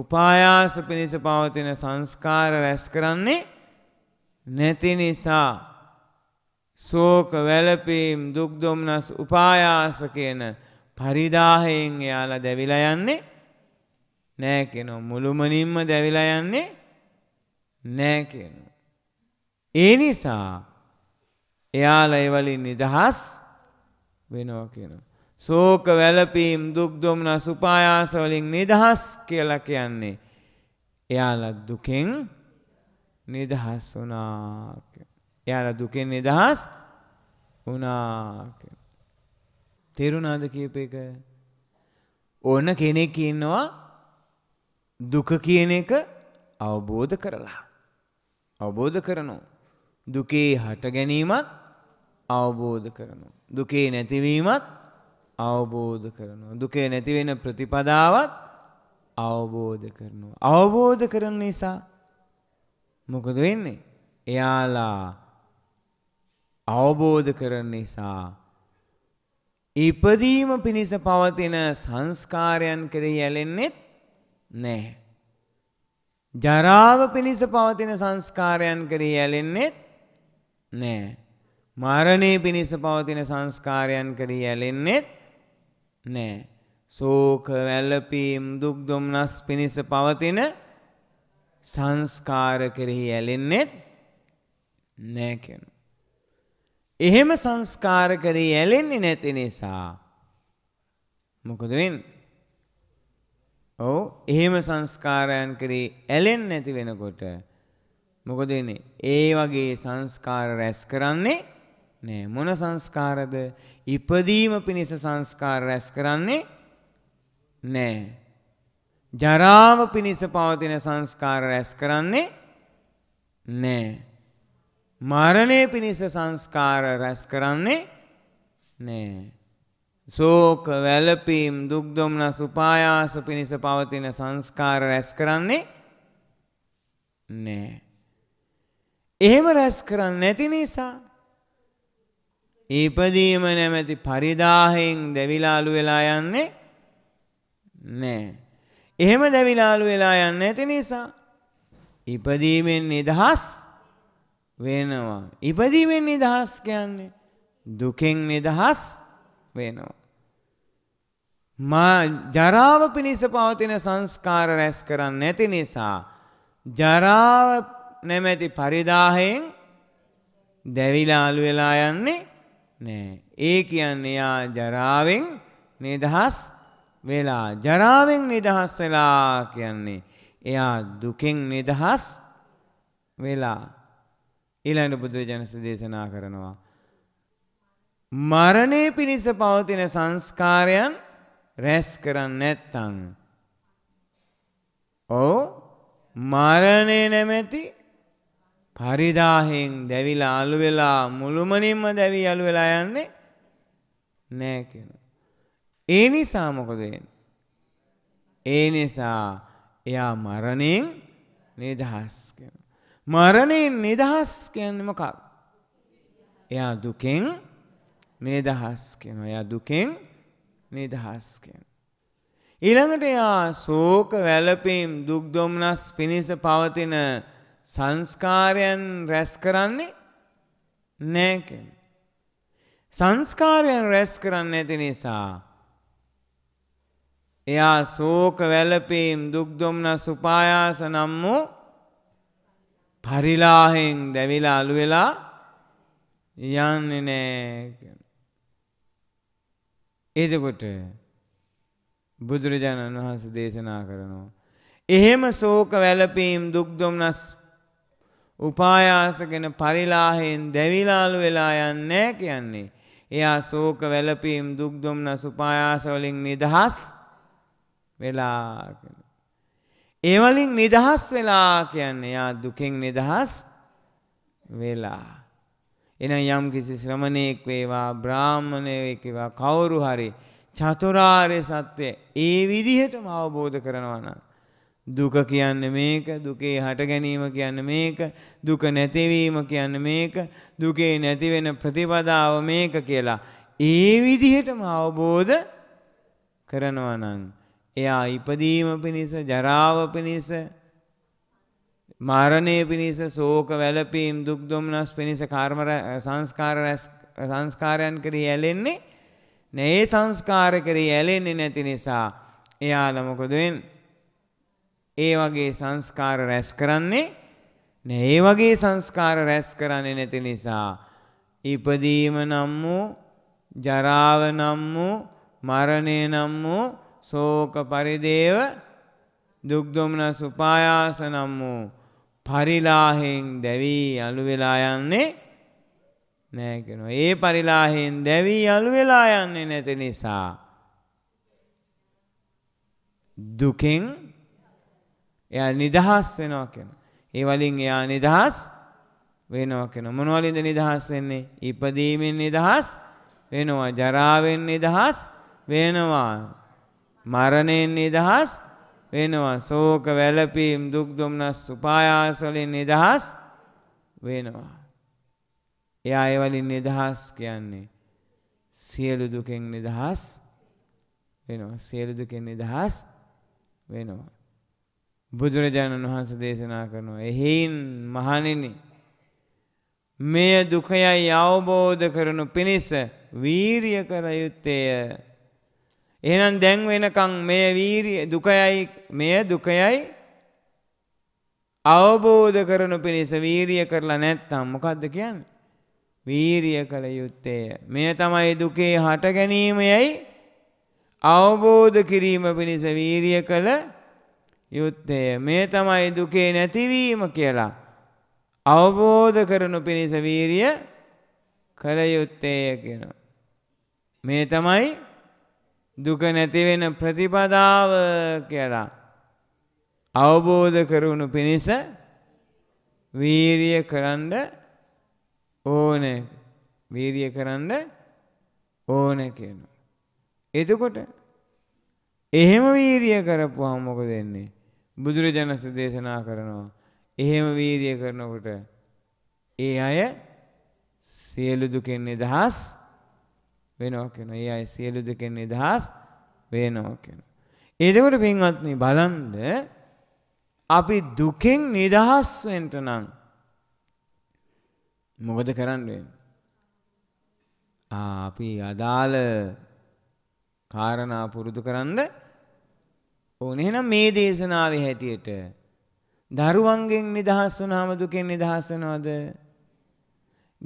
උපායාස පිණිස පවතින සංස්කාර රැස් කරන්නේ නැති නිසා. ශෝක වැළපීම් දුක් දුම්නස් උපායාස කියන පරිදාහයෙන් එයාලා දැවිලා යන්නේ නෑ කියනවා. මුළුමනින්ම දැවිලා යන්නේ නෑ කියනවා. ඒ නිසා එයාලා ඒ වලින් නිදහස් වෙනවා කියනවා. ශෝක වැළපීම් දුක් දුම්නස් උපායාස වලින් නිදහස් කියලා කියන්නේ එයාලා දුකෙන් නිදහස් වුණා කියනවා. එයාලා දුකෙන් නිදහස් වුණා කියනවා. තේරුණාද කියපේක? ඕන කෙනෙක් ඉන්නවා දුක කියන එක අවබෝධ කරලා. අවබෝධ කරනවා. දුකේ හට ගැනීමත් අවබෝධ කරනවා. දුකේ නැතිවීමත් අවබෝධ කරනවා. දුකේ නැති වෙන ප්‍රතිපදාවත් අවබෝධ කරනවා. අවබෝධ කරන නිසා මොකද වෙන්නේ? එයාලා අවබෝධ කරන නිසා ඉපදීම පිණිස පවතින සංස්කාරයන් කෙරෙහි ඇලෙන්නේ නැහැ. ජරාව පිණිස පවතින සංස්කාරයන් කෙරෙහි ඇලෙන්නේ නැහැ. මරණය පිණිස පවතින සංස්කාරයන් කෙරෙහි ඇලෙන්නේ නැහැ. ශෝක වැළපීම් දුක් දුම්නස් පිණිස පවතින සංස්කාර කෙරෙහි ඇලෙන්නේ නැහැ කියනවා. එහෙම සංස්කාර කෙරෙහි ඇලෙන්නේ නැති නිසා මොකද වෙන්නේ? එහෙම සංස්කාරයන් කරේ ඇලෙන්නේ නැති වෙනකොට මොකද වෙන්නේ? ඒ වගේ සංස්කාර රැස් කරන්නේ නෑ. මොන සංස්කාරද? ඉපදීම පිණිස සංස්කාර රැස් කරන්නේ නෑ. ජරාව පිණිස පවතින සංස්කාර රැස් කරන්නේ නෑ. මරණය පිණිස සංස්කාර රැස් කරන්නේ නෑ. ශෝක වැළපීම් දුක් දුම්නස් උපායාස පිණිස පවතින සංස්කාර රැස් කරන්නේ නෑ. එහෙම රැස් කරන්නේ නැති නිසා ඉපදීම නැමැති පරිදාහයෙන් දැවිලාලු වෙලා යන්නේ නෑ. එහෙම දැවිලාලු වෙලා යන්නේ නැති නිසා ඉපදීමෙන් නිදහස් වෙනවා. ඉපදීමෙන් නිදහස් කියන්නේ දුකෙන් නිදහස් වෙනවා. ජරාව පිණිස පවතින සංස්කාර රැස් කරන්නේ නැති නිසා ජරාව නැමැති පරිදාහයෙන් දැවිලා අලු වෙලා යන්නේ නෑ. ඒ කියන්නේ යා ජරාවෙන් නිදහස් වෙලා. ජරාවෙන් නිදහස් වෙලා කියන්නේ එයා දුකෙන් නිදහස් වෙලා. ඊළඟ බුදුරජාණන් දේශනා කරනවා මරණය පිණිස පවතින සංස්කාරයන් රැස් කරන්නේ නැත්නම් මරණය නැමැති පරිදාහයෙන් දැවිලා අලු වෙලා මුළුමනින්ම දැවි අලු වෙලා යන්නේ නැහැ කියනවා. ඒ නිසා මොකද වෙන්නේ? ඒ නිසා එයා මරණයෙන් නිදහස් කියනවා. මරණයෙන් නිදහස් කියන්නේ මොකක්ද? එයා දුකෙන් නිදහස් කියනවා. එයා දුකෙන් නිදහස් කියනවා. ඊළඟට එයා ශෝක වැළපීම් දුක් දුම්නස් පිණිස පවතින සංස්කාරයන් රැස් කරන්නේ නැහැ කියනවා. සංස්කාරයන් රැස් කරන්නේ නැති නිසා එයා ශෝක වැළපීම් දුක් දුම්නස් උපායාස නම් වූ පරිලාහෙන් දැවිලා අලු වෙලා යන්නේ නැහැ කියනවා. එතකොට බුදුරජාණන් වහන්සේ දේශනා කරනවා එහෙම ශෝක වැළපීම් දුක් දුම්නස් උපායාසගෙන පරිලාහයෙන් දැවිලාලු වෙලා යන්නේ කියන්නේ එයා ශෝක වැළපීම් දුක් දුම්නස් උපායාස වලින් නිදහස් වෙලා. ඒ වලින් නිදහස් වෙලා කියන්නේ යා දුකෙන් නිදහස් වෙලා. එහෙනම් යම් කිසි ශ්‍රමණේක් වේවා බ්‍රාහමණයෙක් වේවා කවුරු හරි චතුරාර්ය සත්‍ය ඒ විදිහටම අවබෝධ කරනවා නම් දුක කියන්නේ මේක, දුකේ හට ගැනීම කියන්නේ මේක, දුක නැතිවීම කියන්නේ මේක, දුකේ නැති වෙන ප්‍රතිපදාව මේක කියලා ඒ විදිහටම අවබෝධ කරනවා නම් එයා ඉපදීම පිණිස, ජරාව පිණිස, මරණය පිණිස, ශෝක වැළපීම්, දුක් දුම්නස් පිණිස කර්ම සංස්කාරයන් කරී ඇලෙන්නේ නැහැ. ඒ සංස්කාර කරී ඇලෙන්නේ නැති නිසා එයාලා මොකද වෙන්නේ? ඒ වගේ සංස්කාර රැස් කරන්නේ නැහැ. ඒ වගේ සංස්කාර රැස් කරන්නේ නැති නිසා ඉපදීම නම් වූ, ජරාව නම් වූ, මරණය නම් වූ, ශෝක පරිදේව, දුක් දුම්නස් උපායාස නම් වූ පරිලාහෙන් දැවී අළු වෙලා යන්නේ නැහැ කියනවා. ඒ පරිලාහෙන් දැවී අළු වෙලා යන්නේ නැති නිසා දුකෙන් එයා නිදහස් වෙනවා කියන. ඒ වලින් එයා නිදහස් වෙනවා කියන. මොනවලින්ද නිදහස් වෙන්නේ? ඉපදීමෙන් නිදහස් වෙනවා, ජරාවෙන් නිදහස් වෙනවා, මරණයෙන් නිදහස් වෙනවා, ශෝක වැළපීම්, දුක් දුම්නස් උපායාස වලින් නිදහස් වෙනවා. එයා ඒ වලින් නිදහස් කියන්නේ සියලු දුකෙන් නිදහස් වෙනවා. සියලු දුකෙන් නිදහස් වෙනවා. බුදුරජාණන් වහන්සේ දේශනා කරනවා, එහෙයින් මහණෙනි, මෙය දුකයයි අවබෝධ කරනු පිණිස වීරිය කර යුත්තේය. එහෙනම් දැන් වෙනකන් මෙය දුකයයි අවබෝධ කරනු පිණිස වීරිය කරලා නැත්නම් මොකද්ද කියන්නේ? වීරිය කළ යුත්තේය. මෙය තමයි දුකේ හට ගැනීමයි අවබෝධ කිරීම පිණිස වීරිය කළ යුත්තේ. මේ තමයි දුකේ නැතිවීම කියලා අවබෝධ කරනු පිණිස වීරිය කළ යුත්තේය කියනවා. මේ තමයි දුක නැති වෙන ප්‍රතිපදාව කියලා අවබෝධ කරනු පිණිස වීරිය කරන්න ඕනේ. වීරිය කරන්න ඕනේ කියනවා. එතකොට එහෙම වීරිය කරපුවාම මොකද වෙන්නේ? බුදුරජාණන් දේශනා කරනවා, එහෙම වීරිය කරනකොට ඒ අය සියලු දුකෙන් නිදහස් වෙනවා කියනවා. ඒ අය සියලු දුකෙන් නිදහස් වෙනවා කියනවා. එතකොට පින්වත්නි, බලන්න, අපි දුකෙන් නිදහස් වෙන්න නම් මොකද කරන්න වෙන්නේ? අපි අදාළ කාරණා පුරුදු කරන්න ඕනේ. එහෙනම් මේ දේශනාවේ හැටියට දරුවන්ගෙන් නිදහස් වුණාම දුකෙන් නිදහස් වෙනවද?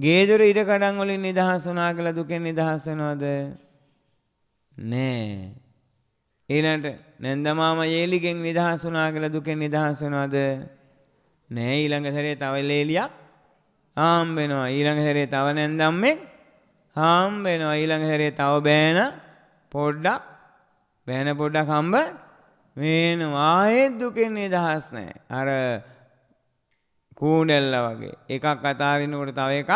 ගේ දොර ඉඩ කඩන් වලින් නිදහස් වුණා කියලා දුකෙන් නිදහස් වෙනවද? නෑ. ඊළඟට නැන්ද මාමා යේලිගෙන් නිදහස් වුණා කියලා දුකෙන් නිදහස් වෙනවද? නෑ. ඊළඟ සැරේ තව ලේලියක් හාම් වෙනවා. ඊළඟ සැරේ තව නැන්දම්මෙක් හාම් වෙනවා. ඊළඟ සැරේ තව බෑන පොඩ්ඩක් හම්බ වෙනවා. ආයෙත් දුකෙන් නිදහස් නැහැ. අර කූඩෙල්ල වගේ එකක් අතාරිනකොට තව එකක්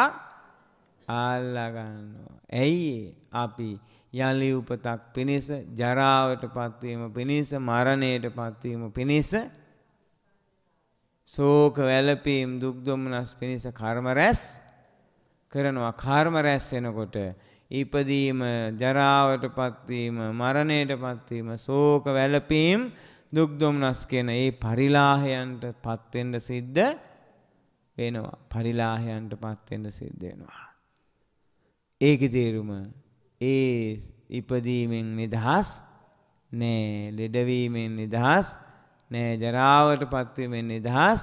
අල්ලා ගන්නවා. ඇයි? අපි යලි උපතක් පිණිස, ජරාවටපත් වීම පිණිස, මරණයටපත් වීම පිණිස, ශෝක වැළපීම්, දුක් දුම්නස් පිණිස කර්ම රැස් කරනවා. කර්ම රැස් වෙනකොට ඉපදීම, ජරාවට පත්වීම, මරණයට පත්වීම, ශෝක වැළපීම්, දුක් දුම්නස් කියන ඒ පරිලාහයන්ට පත්වෙන්න සිද්ධ වෙනවා. පරිලාහයන්ට පත්වෙන්න සිද්ධ වෙනවා. ඒකේ තේරුම ඒ ඉපදීමෙන් නිදහස් නෑ, ලෙඩවීමෙන් නිදහස් නෑ, ජරාවට පත්වීමෙන් නිදහස්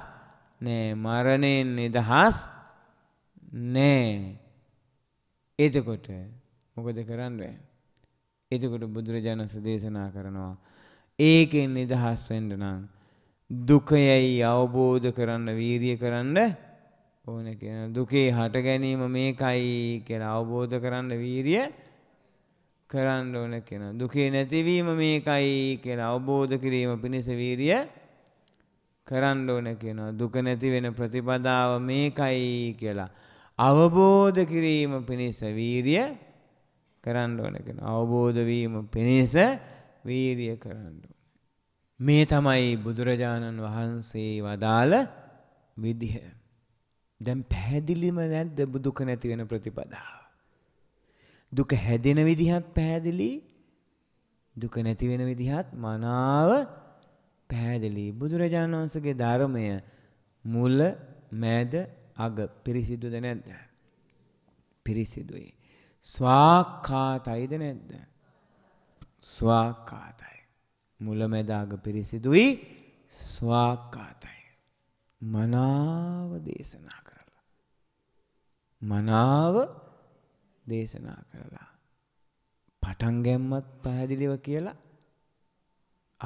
නෑ, මරණයෙන් නිදහස් නෑ. එතකොට මොකද කරන්නේ? එතකොට බුදුරජාණන් දේශනා කරනවා, ඒකෙන් නිදහස් වෙන්න නම් දුකයයි අවබෝධ කරන්න වීරිය කරන්න ඕනේ කියන. දුකේ හට ගැනීම මේකයි කියලා අවබෝධ කරන්න වීරිය කරන්න ඕනේ කියන. දුකේ නැතිවීම මේකයි කියලා අවබෝධ කිරීම පිණිස වීරිය කරන්න ඕන කියනවා. දුක නැති වෙන ප්‍රතිපදාව මේකයි කියලා අවබෝධ කිරීම පිණිස වීරිය කරන්න ඕන කියනවා. අවබෝධ වීම පිණිස වීරිය කරන්න ඕන. මේ තමයි බුදුරජාණන් වහන්සේ වදාළ විදිහ. දැන් පැහැදිලිම නැද්ද දුක නැති වෙන ප්‍රතිපදාව? දුක හැදෙන විදිහත් පැහැදිලි, දුක නැති වෙන විදිහත් මනාව පැහැදිලි. බුදුරජාණන් වහන්සේගේ ධර්මය මුල මැද අග පිරිසිදුද නැද්ද? පිරිසිදුයි. ස්වාක්ඛාතයිද නැද්ද? ස්වාක්ඛාතයි. මුල මැද අග පිරිසිදුයි, ස්වාක්ඛාතයි. මනාව දේශනා කරලා, මනාව දේශනා කරලා පටන් ගැම්මත් පැහැදිලිව කියලා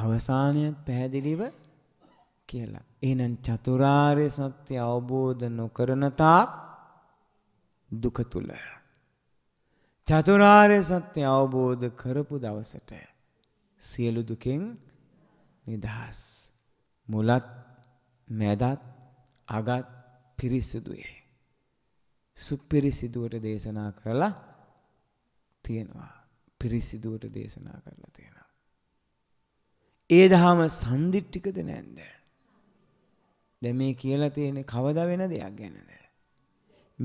අවසානයත් පැහැදිලිව කියලා. එහෙනම් චතුරාර්ය සත්‍ය අවබෝධ නොකරන තාක් දුක තුල, චතුරාර්ය සත්‍ය අවබෝධ කරපු දවසට සියලු දුකෙන් නිදහස්. මුලත් මැදත් අගත් පිරිසිදුයි. සුපිරිසිදුවට දේශනා කරලා තියෙනවා. පිරිසිදුවට දේශනා කරලා තියෙනවා. ඒ දහම සන්දිට්ඨිකද නැන්ද? දැන් මේ කියලා තියෙන්නේ කවදා වෙන දෙයක් ගැනද?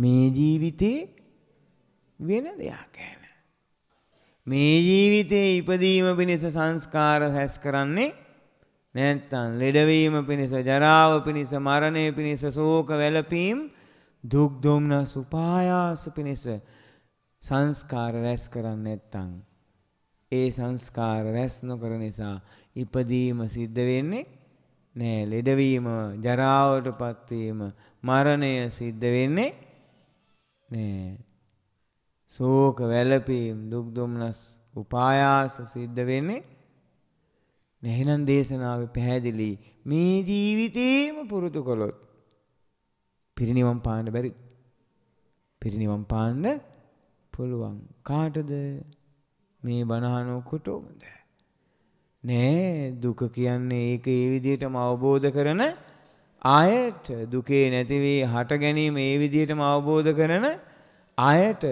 මේ ජීවිතේ වෙන දෙයක් ගැන. මේ ජීවිතේ ඉපදීම පිණිස සංස්කාර රැස් කරන්නේ නැත්නම් ලෙඩවීම පිණිස, ජරාව පිණිස, මරණය පිණිස, ශෝක වැළපීම්, දුක් දුම්නස් උපායාස පිණිස සංස්කාර රැස් කරන්නේ නැත්නම් ඒ සංස්කාර රැස් නොකර නිසා ඉපදීම සිද්ධ වෙන්නේ නෑ. ලෙඩවීම, ජරාවටපත් වීම, මරණය සිද්ධ වෙන්නේ නෑ. ශෝක වැළපීම්, දුක් දුම්නස් උපායාස සිද්ධ වෙන්නේ නෑ. එහෙනම් දේශනාවේ පැහැදිලි, මේ ජීවිතේම පුරුදු කළොත් පිරිනිවන් පාන්න බැරි. පිරිනිවන් පාන්න පුළුවන්. කාටද? මේ බණහනෝ කුටුමද? නෑ. දුක කියන්නේ ඒක ඒ විදිහටම අවබෝධ කරන අයට, දුකේ නැති වී හට ගැනීම ඒ විදිහටම අවබෝධ කරන අයට,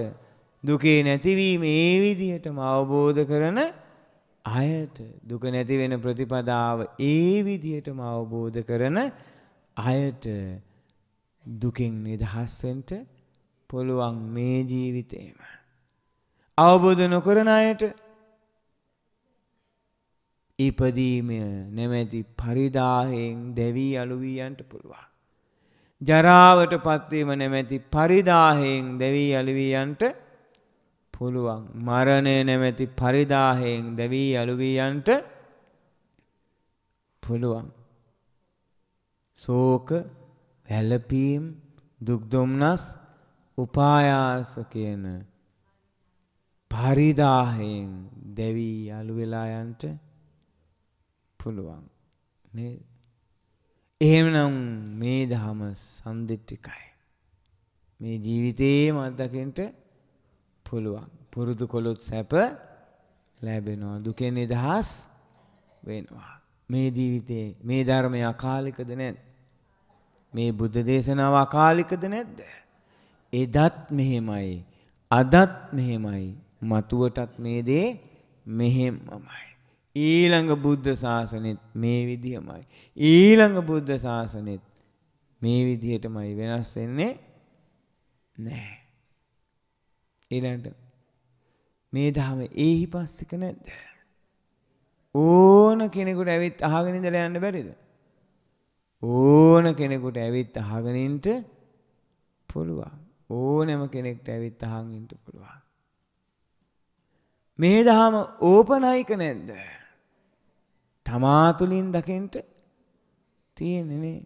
දුකේ නැතිවීම ඒ විදිහටම අවබෝධ කරන අයට, දුක නැති වෙන ප්‍රතිපදාව ඒ විදිහටම අවබෝධ කරන අයට දුකෙන් නිදහස් වෙන්න පුළුවන් මේ ජීවිතේම. අවබෝධ නොකරන අයට ඉපදීම නැමැති පරිදාහයෙන් දැවී අළු වී යන්න පුළුවන්. ජරාවටපත් වීම නැමැති පරිදාහයෙන් දැවී අළු වී යන්න පුළුවන්. මරණය නැමැති පරිදාහයෙන් දැවී අළු වී යන්න පුළුවන්. ශෝක වැළපීම්, දුක් දුම්නස් උපායාස කියන පරිදාහයෙන් දැවී අළු වෙලා යන්න පුළුවන් නේද? එහෙමනම් මේ ධම සම්දිට්ඨිකයි. මේ ජීවිතේම අත්දකින්න පුළුවන්. පුරුදු කළොත් සැප ලැබෙනවා, දුකෙන් නිදහස් වෙනවා. මේ ජීවිතේ මේ ධර්මය අකාලිකද නැද්ද? මේ බුද්ධ දේශනාව අකාලිකද නැද්ද? එදත් මෙහෙමයි, අදත් මෙහෙමයි, මතුවටත් මේ දේ මෙහෙමමයි. ඊළඟ බුද්ධ ශාසනෙත් මේ විදිහමයි. ඊළඟ බුද්ධ ශාසනෙත් මේ විදිහටමයි වෙනස් වෙන්නේ නැහැ. ඊළඟට මේ ධම ඒහිපස්සික නැද්ද? ඕන කෙනෙකුට ඇවිත් අහගෙන ඉඳලා යන්න බැරිද? ඕන කෙනෙකුට ඇවිත් අහගෙන ඉන්න පුළුවන්. ඕනම කෙනෙක්ට ඇවිත් අහන් ඉන්න පුළුවන්. මේ ධම ඕපනයික නැද්ද? තමා තුළින් දකින්න තියෙන්නේ නේ.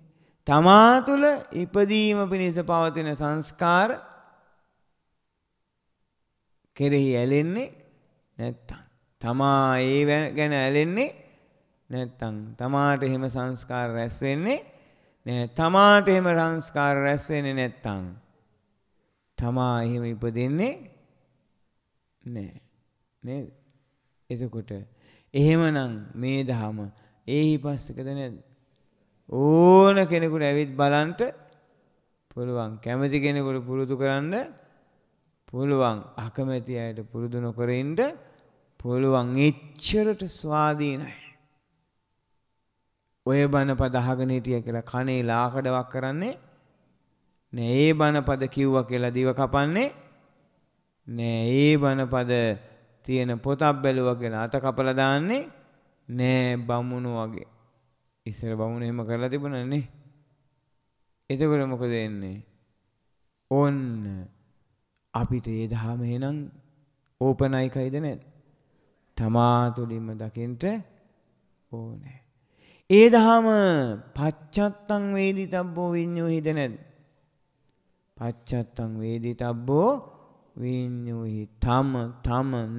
තමා තුළ ඉපදීම පිණිස පවතින සංස්කාර කෙරෙහි ඇලෙන්නේ නැත්තම්, තමා ඒ ගැන ඇලෙන්නේ නැත්තම්, තමාට එහෙම සංස්කාර රැස් වෙන්නේ නැහැ. තමාට එහෙම සංස්කාර රැස් වෙන්නේ නැත්තම් තමා එහෙම ඉපදෙන්නේ නැහැ නේද? එතකොට එහෙමනම් මේ ධම ඒහිපස්සිකද නැද්ද? ඕන කෙනෙකුට ඇවිත් බලන්න පුළුවන්. කැමති කෙනෙකුට පුරුදු කරන්න පුළුවන්. අකමැති අයට පුරුදු නොකර ඉන්න පුළුවන්. එච්චරට ස්වාධීනයි. ඔය බණපද අහගෙන හිටිය කියලා කනේ ලාකඩවක් කරන්නේ නෑ. ඒ බණපද කිව්වා කියලා දිව කපන්නේ නෑ. ඒ බණපද තියෙන පොතක් බැලුවා කියලා අත කපලා දාන්නේ නෑ. බමුණු වගේ ඉස්සර බමුණු එහෙම කරලා තිබුණා නේ. එතකොට මොකද වෙන්නේ? ඔන්න අපිට ඒ ධර්ම එහෙනම් ඕපනයිකයිද නැද්ද? තමා තුළින්ම දකින්ට ඕනේ. ඒ ධර්ම පච්චත්තං වේදිතබ්බෝ විඤ්ඤෝහිද නැද්ද? පච්චත්තං වේදිතබ්බෝ විඤ්ඤෝහි. තම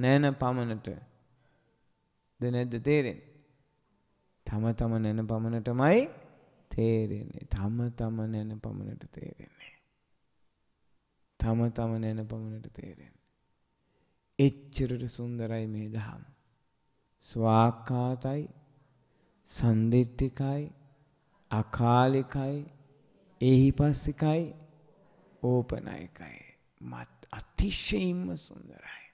නැන පමණට ද නැද්ද තේරෙන්නේ? තම නැන පමණටමයි තේරෙන්නේ. තම නැන පමණට තේරෙන්නේ. තම නැන පමණට තේරෙන්නේ. එච්චරට සුන්දරයි මේ දහම. ස්වාක්ඛාතයි, සන්දිට්ඨිකයි, අකාලිකයි, ඒහිපස්සිකයි, ඕපනායකයි. මත් අතිශයින්ම සුන්දරයි.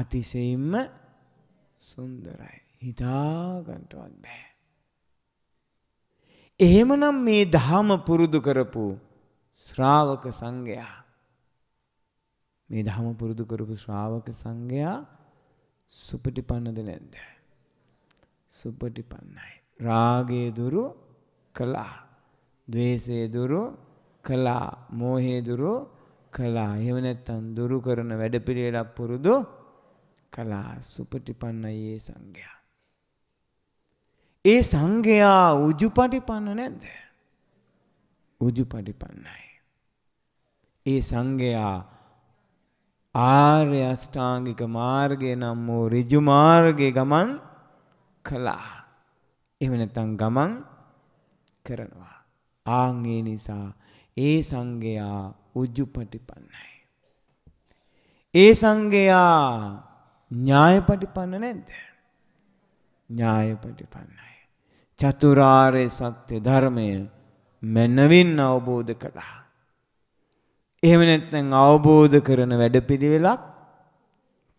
අතිශයින්ම සුන්දරයි. හිතාගන්නවත් බෑ. එහෙමනම් මේ ධහම පුරුදු කරපු ශ්‍රාවක සංඝයා, මේ ධහම පුරුදු කරපු ශ්‍රාවක සංඝයා සුපටිපන්නද නැද්ද? සුපටිපන්නයි. රාගය දුරු කළා, ද්වේෂය දුරු කළා, මෝහය දුරු කළා. එහෙම නැත්නම් දුරු කරන වැඩපිළිවෙලක් පුරුදු කළා. සුපටිපන්නයි ඒ සංඝයා. ඒ සංඝයා උජුපටිපන්න නැද්ද? උජුපටිපන්නයි. ඒ සංඝයා ආර්ය අෂ්ටාංගික මාර්ගය නම් වූ ඍජු මාර්ගයේ ගමන් කළා. එහෙම නැත්නම් ගමන් කරනවා. ආන් ඒ නිසා ඒ සංඝයා උජුපටිපන්නයි. ඒ සංඝයා ඥායපටිපන්න නැද්ද? ඥායපටිපන්නයි. චතුරාර්ය සත්‍ය ධර්මය මනවින් අවබෝධ කළා. එහෙම නැත්නම් අවබෝධ කරන වැඩපිළිවෙලක්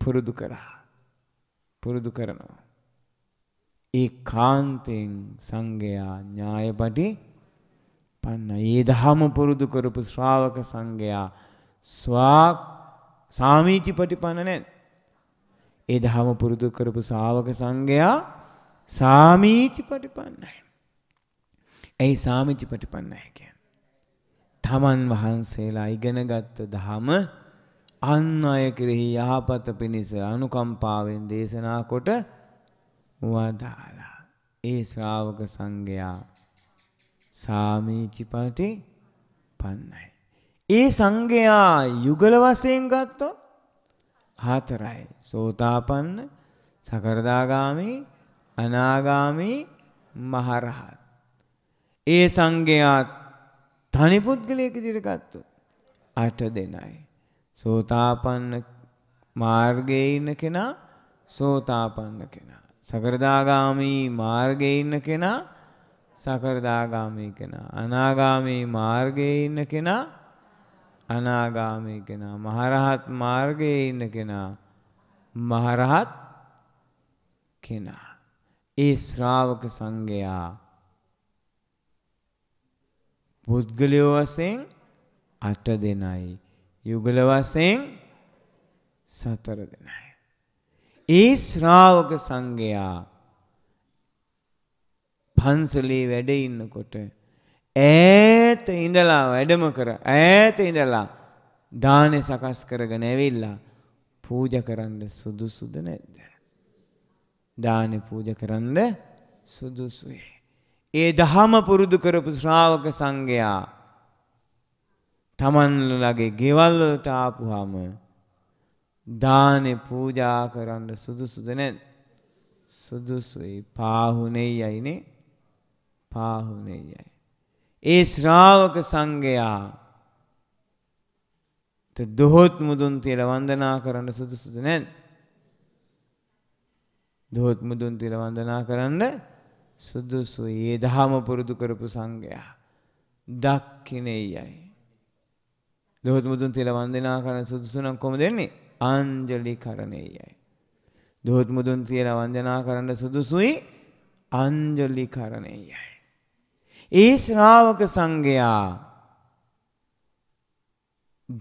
පුරුදු කරා. පුරුදු කරනවා. ඒකාන්තෙන් සංඝයා ඥායපටිපන්නයි. ඒ ධහම පුරුදු කරපු ශ්‍රාවක සංඝයා සාමීචිපටිපන්න නැද්ද? ඒ ධහම පුරුදු කරපු ශ්‍රාවක සංඝයා සාමීචිපටිපන්නයි. ඇයි සාමීචිපටිපන්නයි කියන්නේ? තමන් වහන්සේලා ඉගෙනගත් ධහම අන් අය කෙරෙහි යහපත පිණිස අනුකම්පාවෙන් දේශනා කොට වදාලා. ඒ ශ්‍රාවක සංඝයා සාමීචිපටිපන්නයි. ඒ සංඝයා යුගල වශයෙන් ගත්තොත් 4යි. සෝතාපන්න, සකදාගාමි, අනාගාමි, මහරහත්. ඒ සංඝයා තනි පුද්ගලයෙක් විදිහට ගත්තොත් 8 දෙනයි. සෝතාපන්න මාර්ගයේ ඉන්න කෙනා සෝතාපන්න කෙනා. සකදාගාමි මාර්ගයේ ඉන්න කෙනා සකදාගාමි කෙනා. අනාගාමි මාර්ගයේ ඉන්න කෙනා අනාගාමී කෙනා. මහරහත් මාර්ගයේ ඉන්න කෙනා මහරහත් කෙනා. ඒ ශ්‍රාවක සංඝයා පුද්ගලයෝ වශයෙන් 8 දෙනයි. යුගල වශයෙන් 4 දෙනයි. ඒ ශ්‍රාවක සංඝයා පන්සලේ වැඩ ඉන්නකොට ඈත ඉඳලා වැඩම කර, ඈත ඉඳලා දානෙ සකස් කරගෙන ඇවිල්ලා පූජා කරන්න සුදුසුද නැද්ද? දානෙ පූජා කරන්න සුදුසුයි. ඒ ධහම පුරුදු කරපු ශ්‍රාවක සංඝයා තමන්ලගේ ගෙවල් වලට ආපුවාම දානෙ පූජා කරන්න සුදුසුද නැද්ද? සුදුසුයි. පාහුණෙයයිනේ. පාහුණෙයයි. ඒ ශ්‍රාවක සංඝයාට දොහොත් මුදුන් තියලා වන්දනා කරන්න සුදුසුද නැද්ද? දොහොත් මුදුන් තියලා වන්දනා කරන්න සුදුසු ඒ දහම පුරුදු කරපු සංඝයා දක්කිනේයයි දොහොත් මුදුන් තිල වන්දනා කරන සුදුසු නම් කොහොමද එන්නේ ආංජලි කරණේයයි දොහොත් මුදුන් තිල වන්දනා කරන සුදුසුයි ආංජලි කරණේයයි ඒ ශ්‍රාවක සංඝයා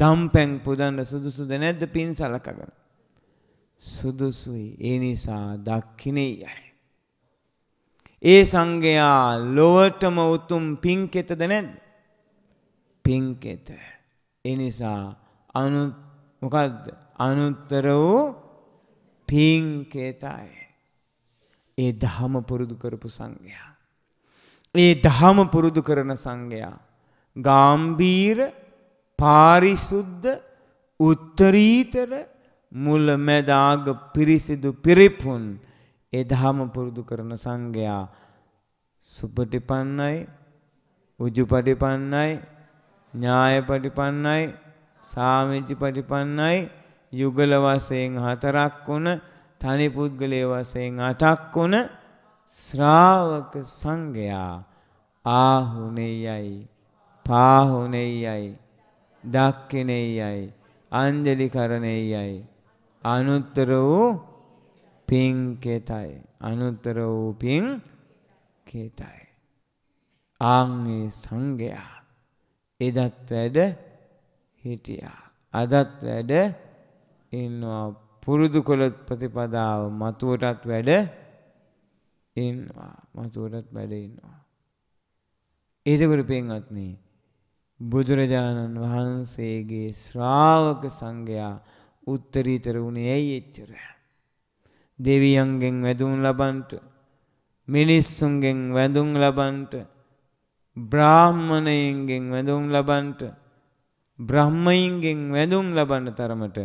දම්පෙන් පුදන්න සුදුසුද නැද්ද පින් සලකගෙන සුදුසුයි ඒ නිසා දක්කිනේයයි ඒ සංඝයා ලොවටම උතුම් පින්කෙතද නැද්ද පින්කෙත ඒ නිසා අනු මොකද්ද අනුත්තර වූ පින්කෙතයි ඒ ධම පුරුදු කරපු සංඝයා ඒ ධම පුරුදු කරන සංඝයා ගාම්භීර පාරිසුද්ධ උත්තරීතර මුල මැද අග පිරිසිදු පිරිපුන් ඒ ධම පුරුදු කරන සංඝයා සුපටිපන්නයි උජුපටිපන්නයි ඥායපටිපන්නයි සාමිච්චිපටිපන්නයි යුගල වශයෙන් 4ක් වන තනි පුද්ගලයේ වශයෙන් 8ක් වන ශ්‍රාවක සංඝයා ආහුනේයයි පාහුනේයයි දක්ඛිනේයයි අංජලි කරණේයයි අනුත්තර වූ පින්කෙතයි අනුත්තර වූ පින්කෙතයි ආංගේ සංඝයා එදත් වැඩ හිටියා අදත් වැඩ ඉන්නවා පුරුදු කළොත් ප්‍රතිපදාව මතුවටත් වැඩ ඉන්නවා මතුවටත් වැඩ ඉන්නවා ඒදගුරු පින්වත්නි බුදුරජාණන් වහන්සේගේ ශ්‍රාවක සංඝයා උත්තරීතර වුණේ ඇයි එච්චර දෙවියන්ගෙන් වැඳුම් ලබන්ට මිනිස්සුන්ගෙන් වැඳුම් ලබන්ට බ්‍රාහ්මණයින්ගෙන් වැඳුම් ලබන්ට බ්‍රහ්මයින්ගෙන් වැඳුම් ලබන තරමට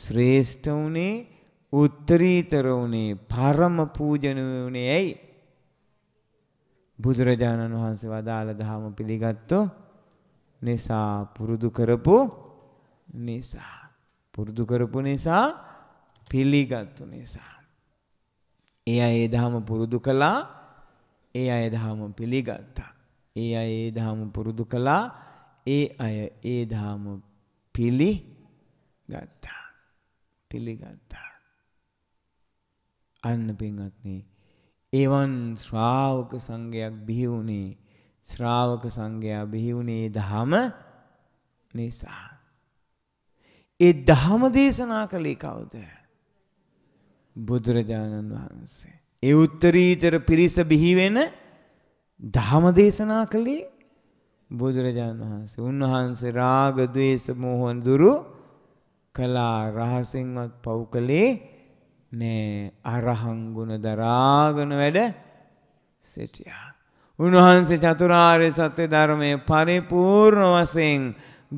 ශ්‍රේෂ්ඨ වුණේ උත්තරීතර වුණේ පරම පූජනීය වුණේ ඇයි බුදුරජාණන් වහන්සේ වදාළ ධර්ම පිළිගත්තු නිසා පුරුදු කරපු නිසා පිළිගත්තු නිසා ඒ අය ඒ ධර්ම පුරුදු කළා ඒ අය ධර්ම පිළිගත්තා ඒ අය ඒ ධර්ම පුරුදු කළා ඒ අය ඒ ධර්ම පිළිගත්තා අන්න පින්වත්නි එවන් ශ්‍රාවක සංඝයක් බිහි වුණේ ශ්‍රාවක සංඝයා බිහි වුණේ ධර්ම නිසා ඒ ධර්ම දේශනා කළේ කවුද බුදුරජාණන් වහන්සේ ඒ උත්තරීතර පිරිස බිහි වෙන ධම දේශනා කළේ බුදුරජාණන් වහන්සේ උන්වහන්සේ රාග ද්වේෂ මෝහ දුරු කළා රහසින්වත් පව් කළේ නෑ අරහං ගුණ දරාගෙන වැඩ සිටියා උන්වහන්සේ චතුරාර්ය සත්‍ය ධර්මයේ පරිපූර්ණ වශයෙන්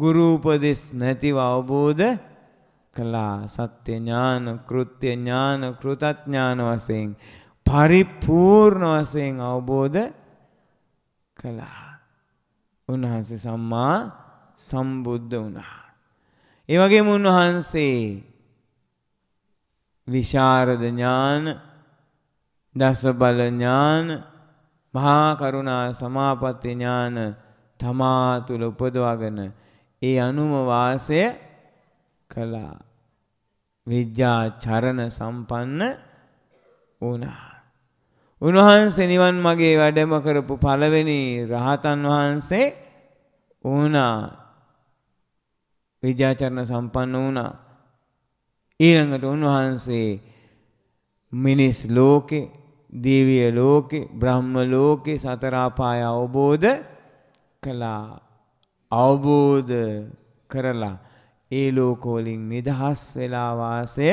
ගුරු උපදෙස් නැතිව අවබෝධ කළා සත්‍ය ඥාන කෘත්‍ය ඥාන කෘතඥාන වශයෙන් පරිපූර්ණ වශයෙන් අවබෝධ කළා උන්වහන්සේ සම්මා සම්බුද්ධ වුණා ඒ වගේම උන්වහන්සේ විශාරද ඥාන දස බල ඥාන මහා කරුණා සමාපatti ඥාන තමා තුල උපදවාගෙන ඒ අනුම වාසය කළා විද්‍යා චරණ සම්පන්න වුණා උන්වහන්සේ නිවන් මාගේ වැඩම කරපු පළවෙනි රහතන් වහන්සේ වුණා විද්‍යා චරණ සම්පන්න වුණා ඊළඟට උන්වහන්සේ මිනිස් ලෝකේ දිව්‍ය ලෝකේ බ්‍රහ්ම ලෝකේ සතර අපාය අවබෝධ කළා අවබෝධ කරලා ඒ ලෝක වලින් නිදහස් වෙලා වාසය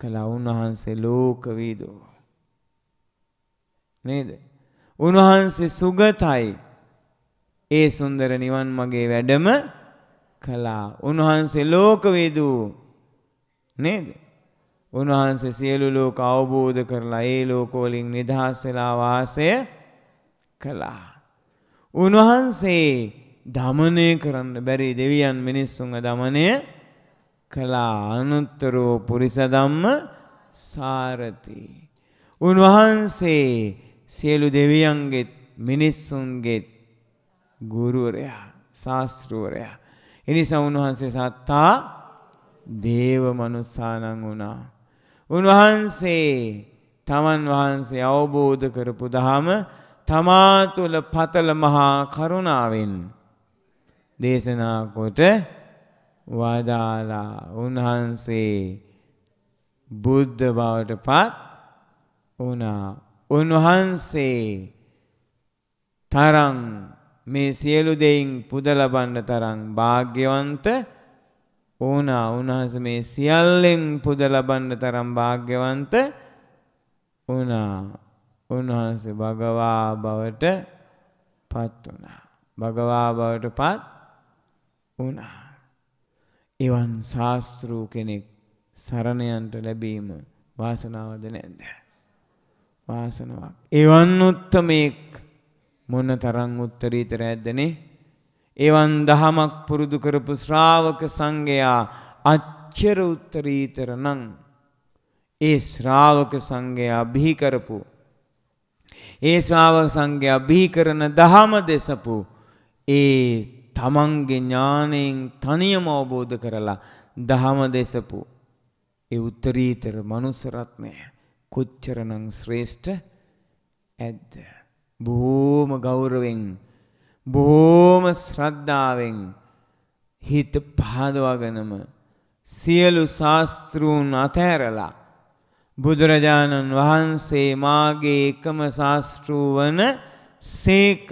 කළා උන්වහන්සේ ලෝකවිදෝ නේද උන්වහන්සේ සුගතයි ඒ සුන්දර නිවන් මාගේ වැඩම කළා උන්වහන්සේ ලෝකවිදෝ නේද උන්වහන්සේ සියලු ලෝක අවබෝධ කරලා ඒ ලෝක වලින් නිදහස් වෙලා වාසය කළා උන්වහන්සේ දමනය කරන්න බැරි දෙවියන් මිනිස්සුන්ව දමනය කළා අනුත්තරෝ පුරිස ධම්ම සාරති උන්වහන්සේ සියලු දෙවියන්ගෙත් මිනිස්සුන්ගෙත් ගුරුවරයා ශාස්ත්‍රවරයා. එනිසා උන්වහන්සේ සත්තා දේව මනුස්සානං වුණා. උන්වහන්සේ තමන් වහන්සේ අවබෝධ කරපු දහම තමා තුළ පතල මහා කරුණාවෙන් දේශනා කොට වදාලා. උන්වහන්සේ බුද්ධ බවට පත් වුණා. උන්වහන්සේ තරම් මේ සියලු දෙයින් පුද ලබන්න තරම් වාග්යවන්ත වුණා. උන්වහන්සේ මේ සියල්ලෙන් පුද ලබන්න තරම් වාග්යවන්ත වුණා. උන්වහන්සේ භගවා බවට පත් වුණා. භගවා බවට පත් වුණා. එවන් ශාස්ත්‍රූ කෙනෙක් සරණයන්ට ලැබීම වාසනාවද නැද්ද? වාසනාවක්. එවන් උත්තමෙක් මොන තරම් උත්තරීතර ඇද්දනේ? එවන් දහමක් පුරුදු කරපු ශ්‍රාවක සංඝයා අච්චර උත්තරීතර නම් ඒ ශ්‍රාවක සංඝයා බිහි කරපු ඒ ශ්‍රාවක සංඝයා බිහි කරන දහම දෙසපු ඒ තමන්ගේ ඥානයෙන් තනියම අවබෝධ කරලා දහම දෙසපු ඒ උත්තරීතර මනුස්ස රත්නය කොච්චරනම් ශ්‍රේෂ්ඨ ඇද්ද? බොහොම ගෞරවයෙන් බොහොම ශ්‍රද්ධාවෙන් හිත පහදවාගෙනම සියලු ශාස්ත්‍රූන් අතහැරලා බුදුරජාණන් වහන්සේ මාගේ එකම ශාස්ත්‍රූ වන සේක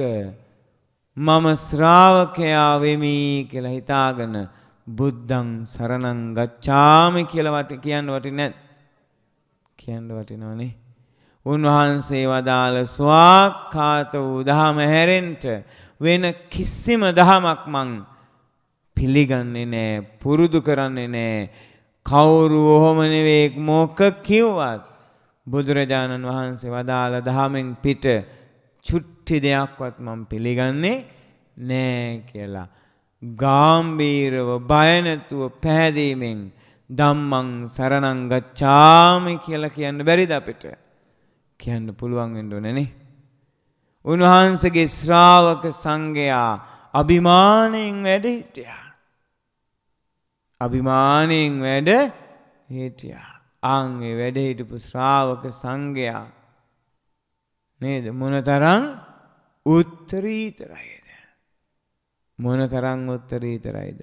මම ශ්‍රාවකයා වෙමි කියලා හිතාගෙන බුද්ධං සරණං ගච්ඡාමි කියලා කියන්න වටින්නේ නැත්. කියන්න වටිනවනේ. උන්වහන්සේ වදාළ ස්වාක්ඛාත වූ දහම හැරෙන්ට වෙන කිසිම දහමක් මං පිළිගන්නේ නැහැ, පුරුදු කරන්නේ නැහැ. කවුරු ඔහොම නෙවෙයි මොක කිව්වත් බුදුරජාණන් වහන්සේ වදාළ දහමෙන් පිට චුට්ටි දෙයක්වත් මම පිළිගන්නේ නෑ කියලා ගාම්භීරව බය නැතුව පැහැදීමෙන් ධම්මං සරණං ගච්ඡාමි කියලා කියන්න බැරිද අපිට? කියන්න පුළුවන් වෙන්න ඕනනේ. උන්වහන්සේගේ ශ්‍රාවක සංඝයා අභිමාණයෙන් වැඩ හිටියා. අභිමාණයෙන් වැඩ හිටියා. ආන් ඒ වැඩ හිටපු ශ්‍රාවක සංඝයා නේද මොනතරම් උත්තරීතරයිද? මොනතරම් උත්තරීතරයිද?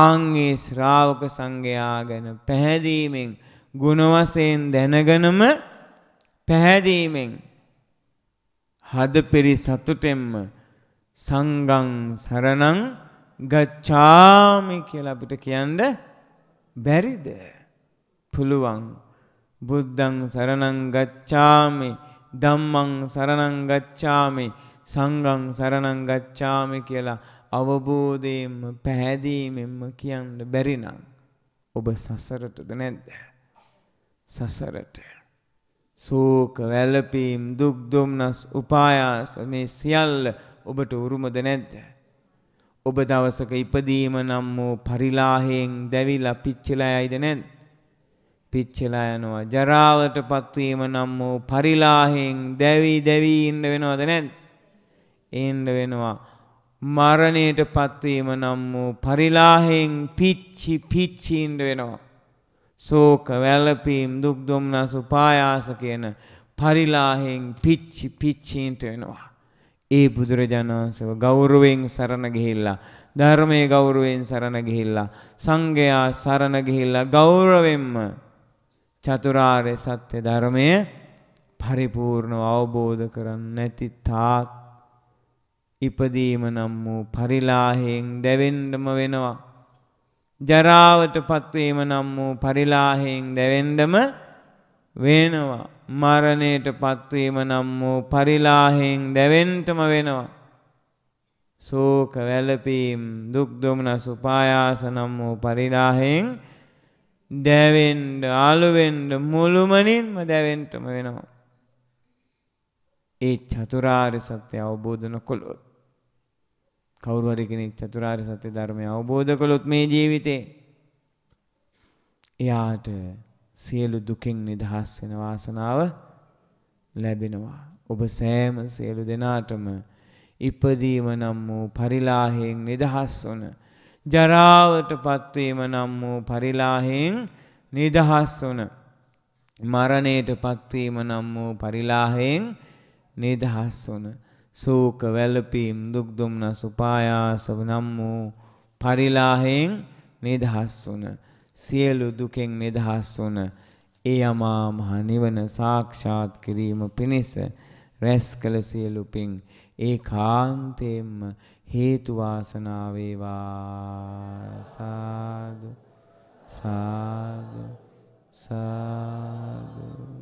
ආන්ගේ ශ්‍රාවක සංඝයා ගැන පැහැදීමෙන් ගුණ වශයෙන් දැනගෙනම පැහැදීමෙන් හදපරි සතුටෙන්ම සංඝං සරණං ගච්ඡාමි කියලා අපිට කියන්න බැරිද? පුළුවන්. බුද්ධං සරණං ගච්ඡාමි ධම්මං සරණං ගච්ඡාමි සංඝං සරණං ගච්ඡාමි කියලා අවබෝධයෙන්ම පැහැදීමෙන්ම කියන්න බැරි නම් ඔබ සසරටද නැද්ද? සසරට. ශෝක වැළපීම් දුක් දුම්නස් උපායාස මේ සියල්ල ඔබට උරුමද නැද්ද? ඔබ දවසක ඉපදීම නම් වූ පරිලාහයෙන් දැවිලා පිච්චලා යයිද නැද්ද? පිච්චලා යනවා. ජරාවට පත්වීම නම් වූ පරිලාහයෙන් දැවි දැවි ඉන්න වෙනවද නැද්ද? ඉන්න වෙනවා. මරණයට පත්වීම නම් වූ පරිලාහයෙන් පිච්චි පිච්චි ඉන්න වෙනවා. ශෝක වැළපීම් දුක් දුම්නස් උපායාස කියන පරිලාහයෙන් පිච්චි පිච්චි ඉන්න වෙනවා. ඒ බුදුරජාණන් වහන්සේව ගෞරවයෙන් සරණ ගිහිල්ලා ධර්මයේ ගෞරවයෙන් සරණ ගිහිල්ලා සංඝයා සරණ ගිහිල්ලා ගෞරවෙන්ම චතුරාර්ය සත්‍ය ධර්මය පරිපූර්ණව අවබෝධ කරන්නේ නැති තාක් ඉපදීම නම් වූ පරිලාහයෙන් දැවෙන්නම වෙනවා. ජරාවට පත්වීම නම් වූ පරිලාහයෙන් දැවෙන්නම වෙනවා. මරණයට පත්වීම නම් වූ පරිලාහයෙන් දැවෙන්නම වෙනවා. ශෝක වැළපීම් දුක් දුම්නස් උපායාස නම් වූ පරිලාහයෙන් දැවෙන්න අලුවෙන්න මුළුමනින්ම දැවෙන්නම වෙනවා. ඒ චතුරාර්ය සත්‍ය අවබෝධ නොකළොත් කවුරු හරි කෙනෙක් චතුරාර්ය සත්‍ය ධර්මය අවබෝධ කළොත් මේ ජීවිතේ එයාට සියලු දුකින් නිදහස් වෙන වාසනාව ලැබෙනවා. ඔබ සෑම සියලු දෙනාටම ඉපදීම නම් වූ පරිලාහයෙන් නිදහස් වන, ජරාවටපත් වීම නම් වූ පරිලාහයෙන් නිදහස් වන, මරණයටපත් වීම නම් වූ පරිලාහයෙන් නිදහස් වන, ශෝක වැළපීම් දුක් දුම්නස් උපායාස නම් වූ පරිලාහයෙන් නිදහස් වන, සියලු දුකෙන් නිදහස් වන ඒ අමා මහ නිවන සාක්ෂාත් කිරීම පිණිස රැස් කළ සියලු පින් ඒකාන්තයෙන්ම හේතු වාසනා වේවා. සාදු සාදු සාදු.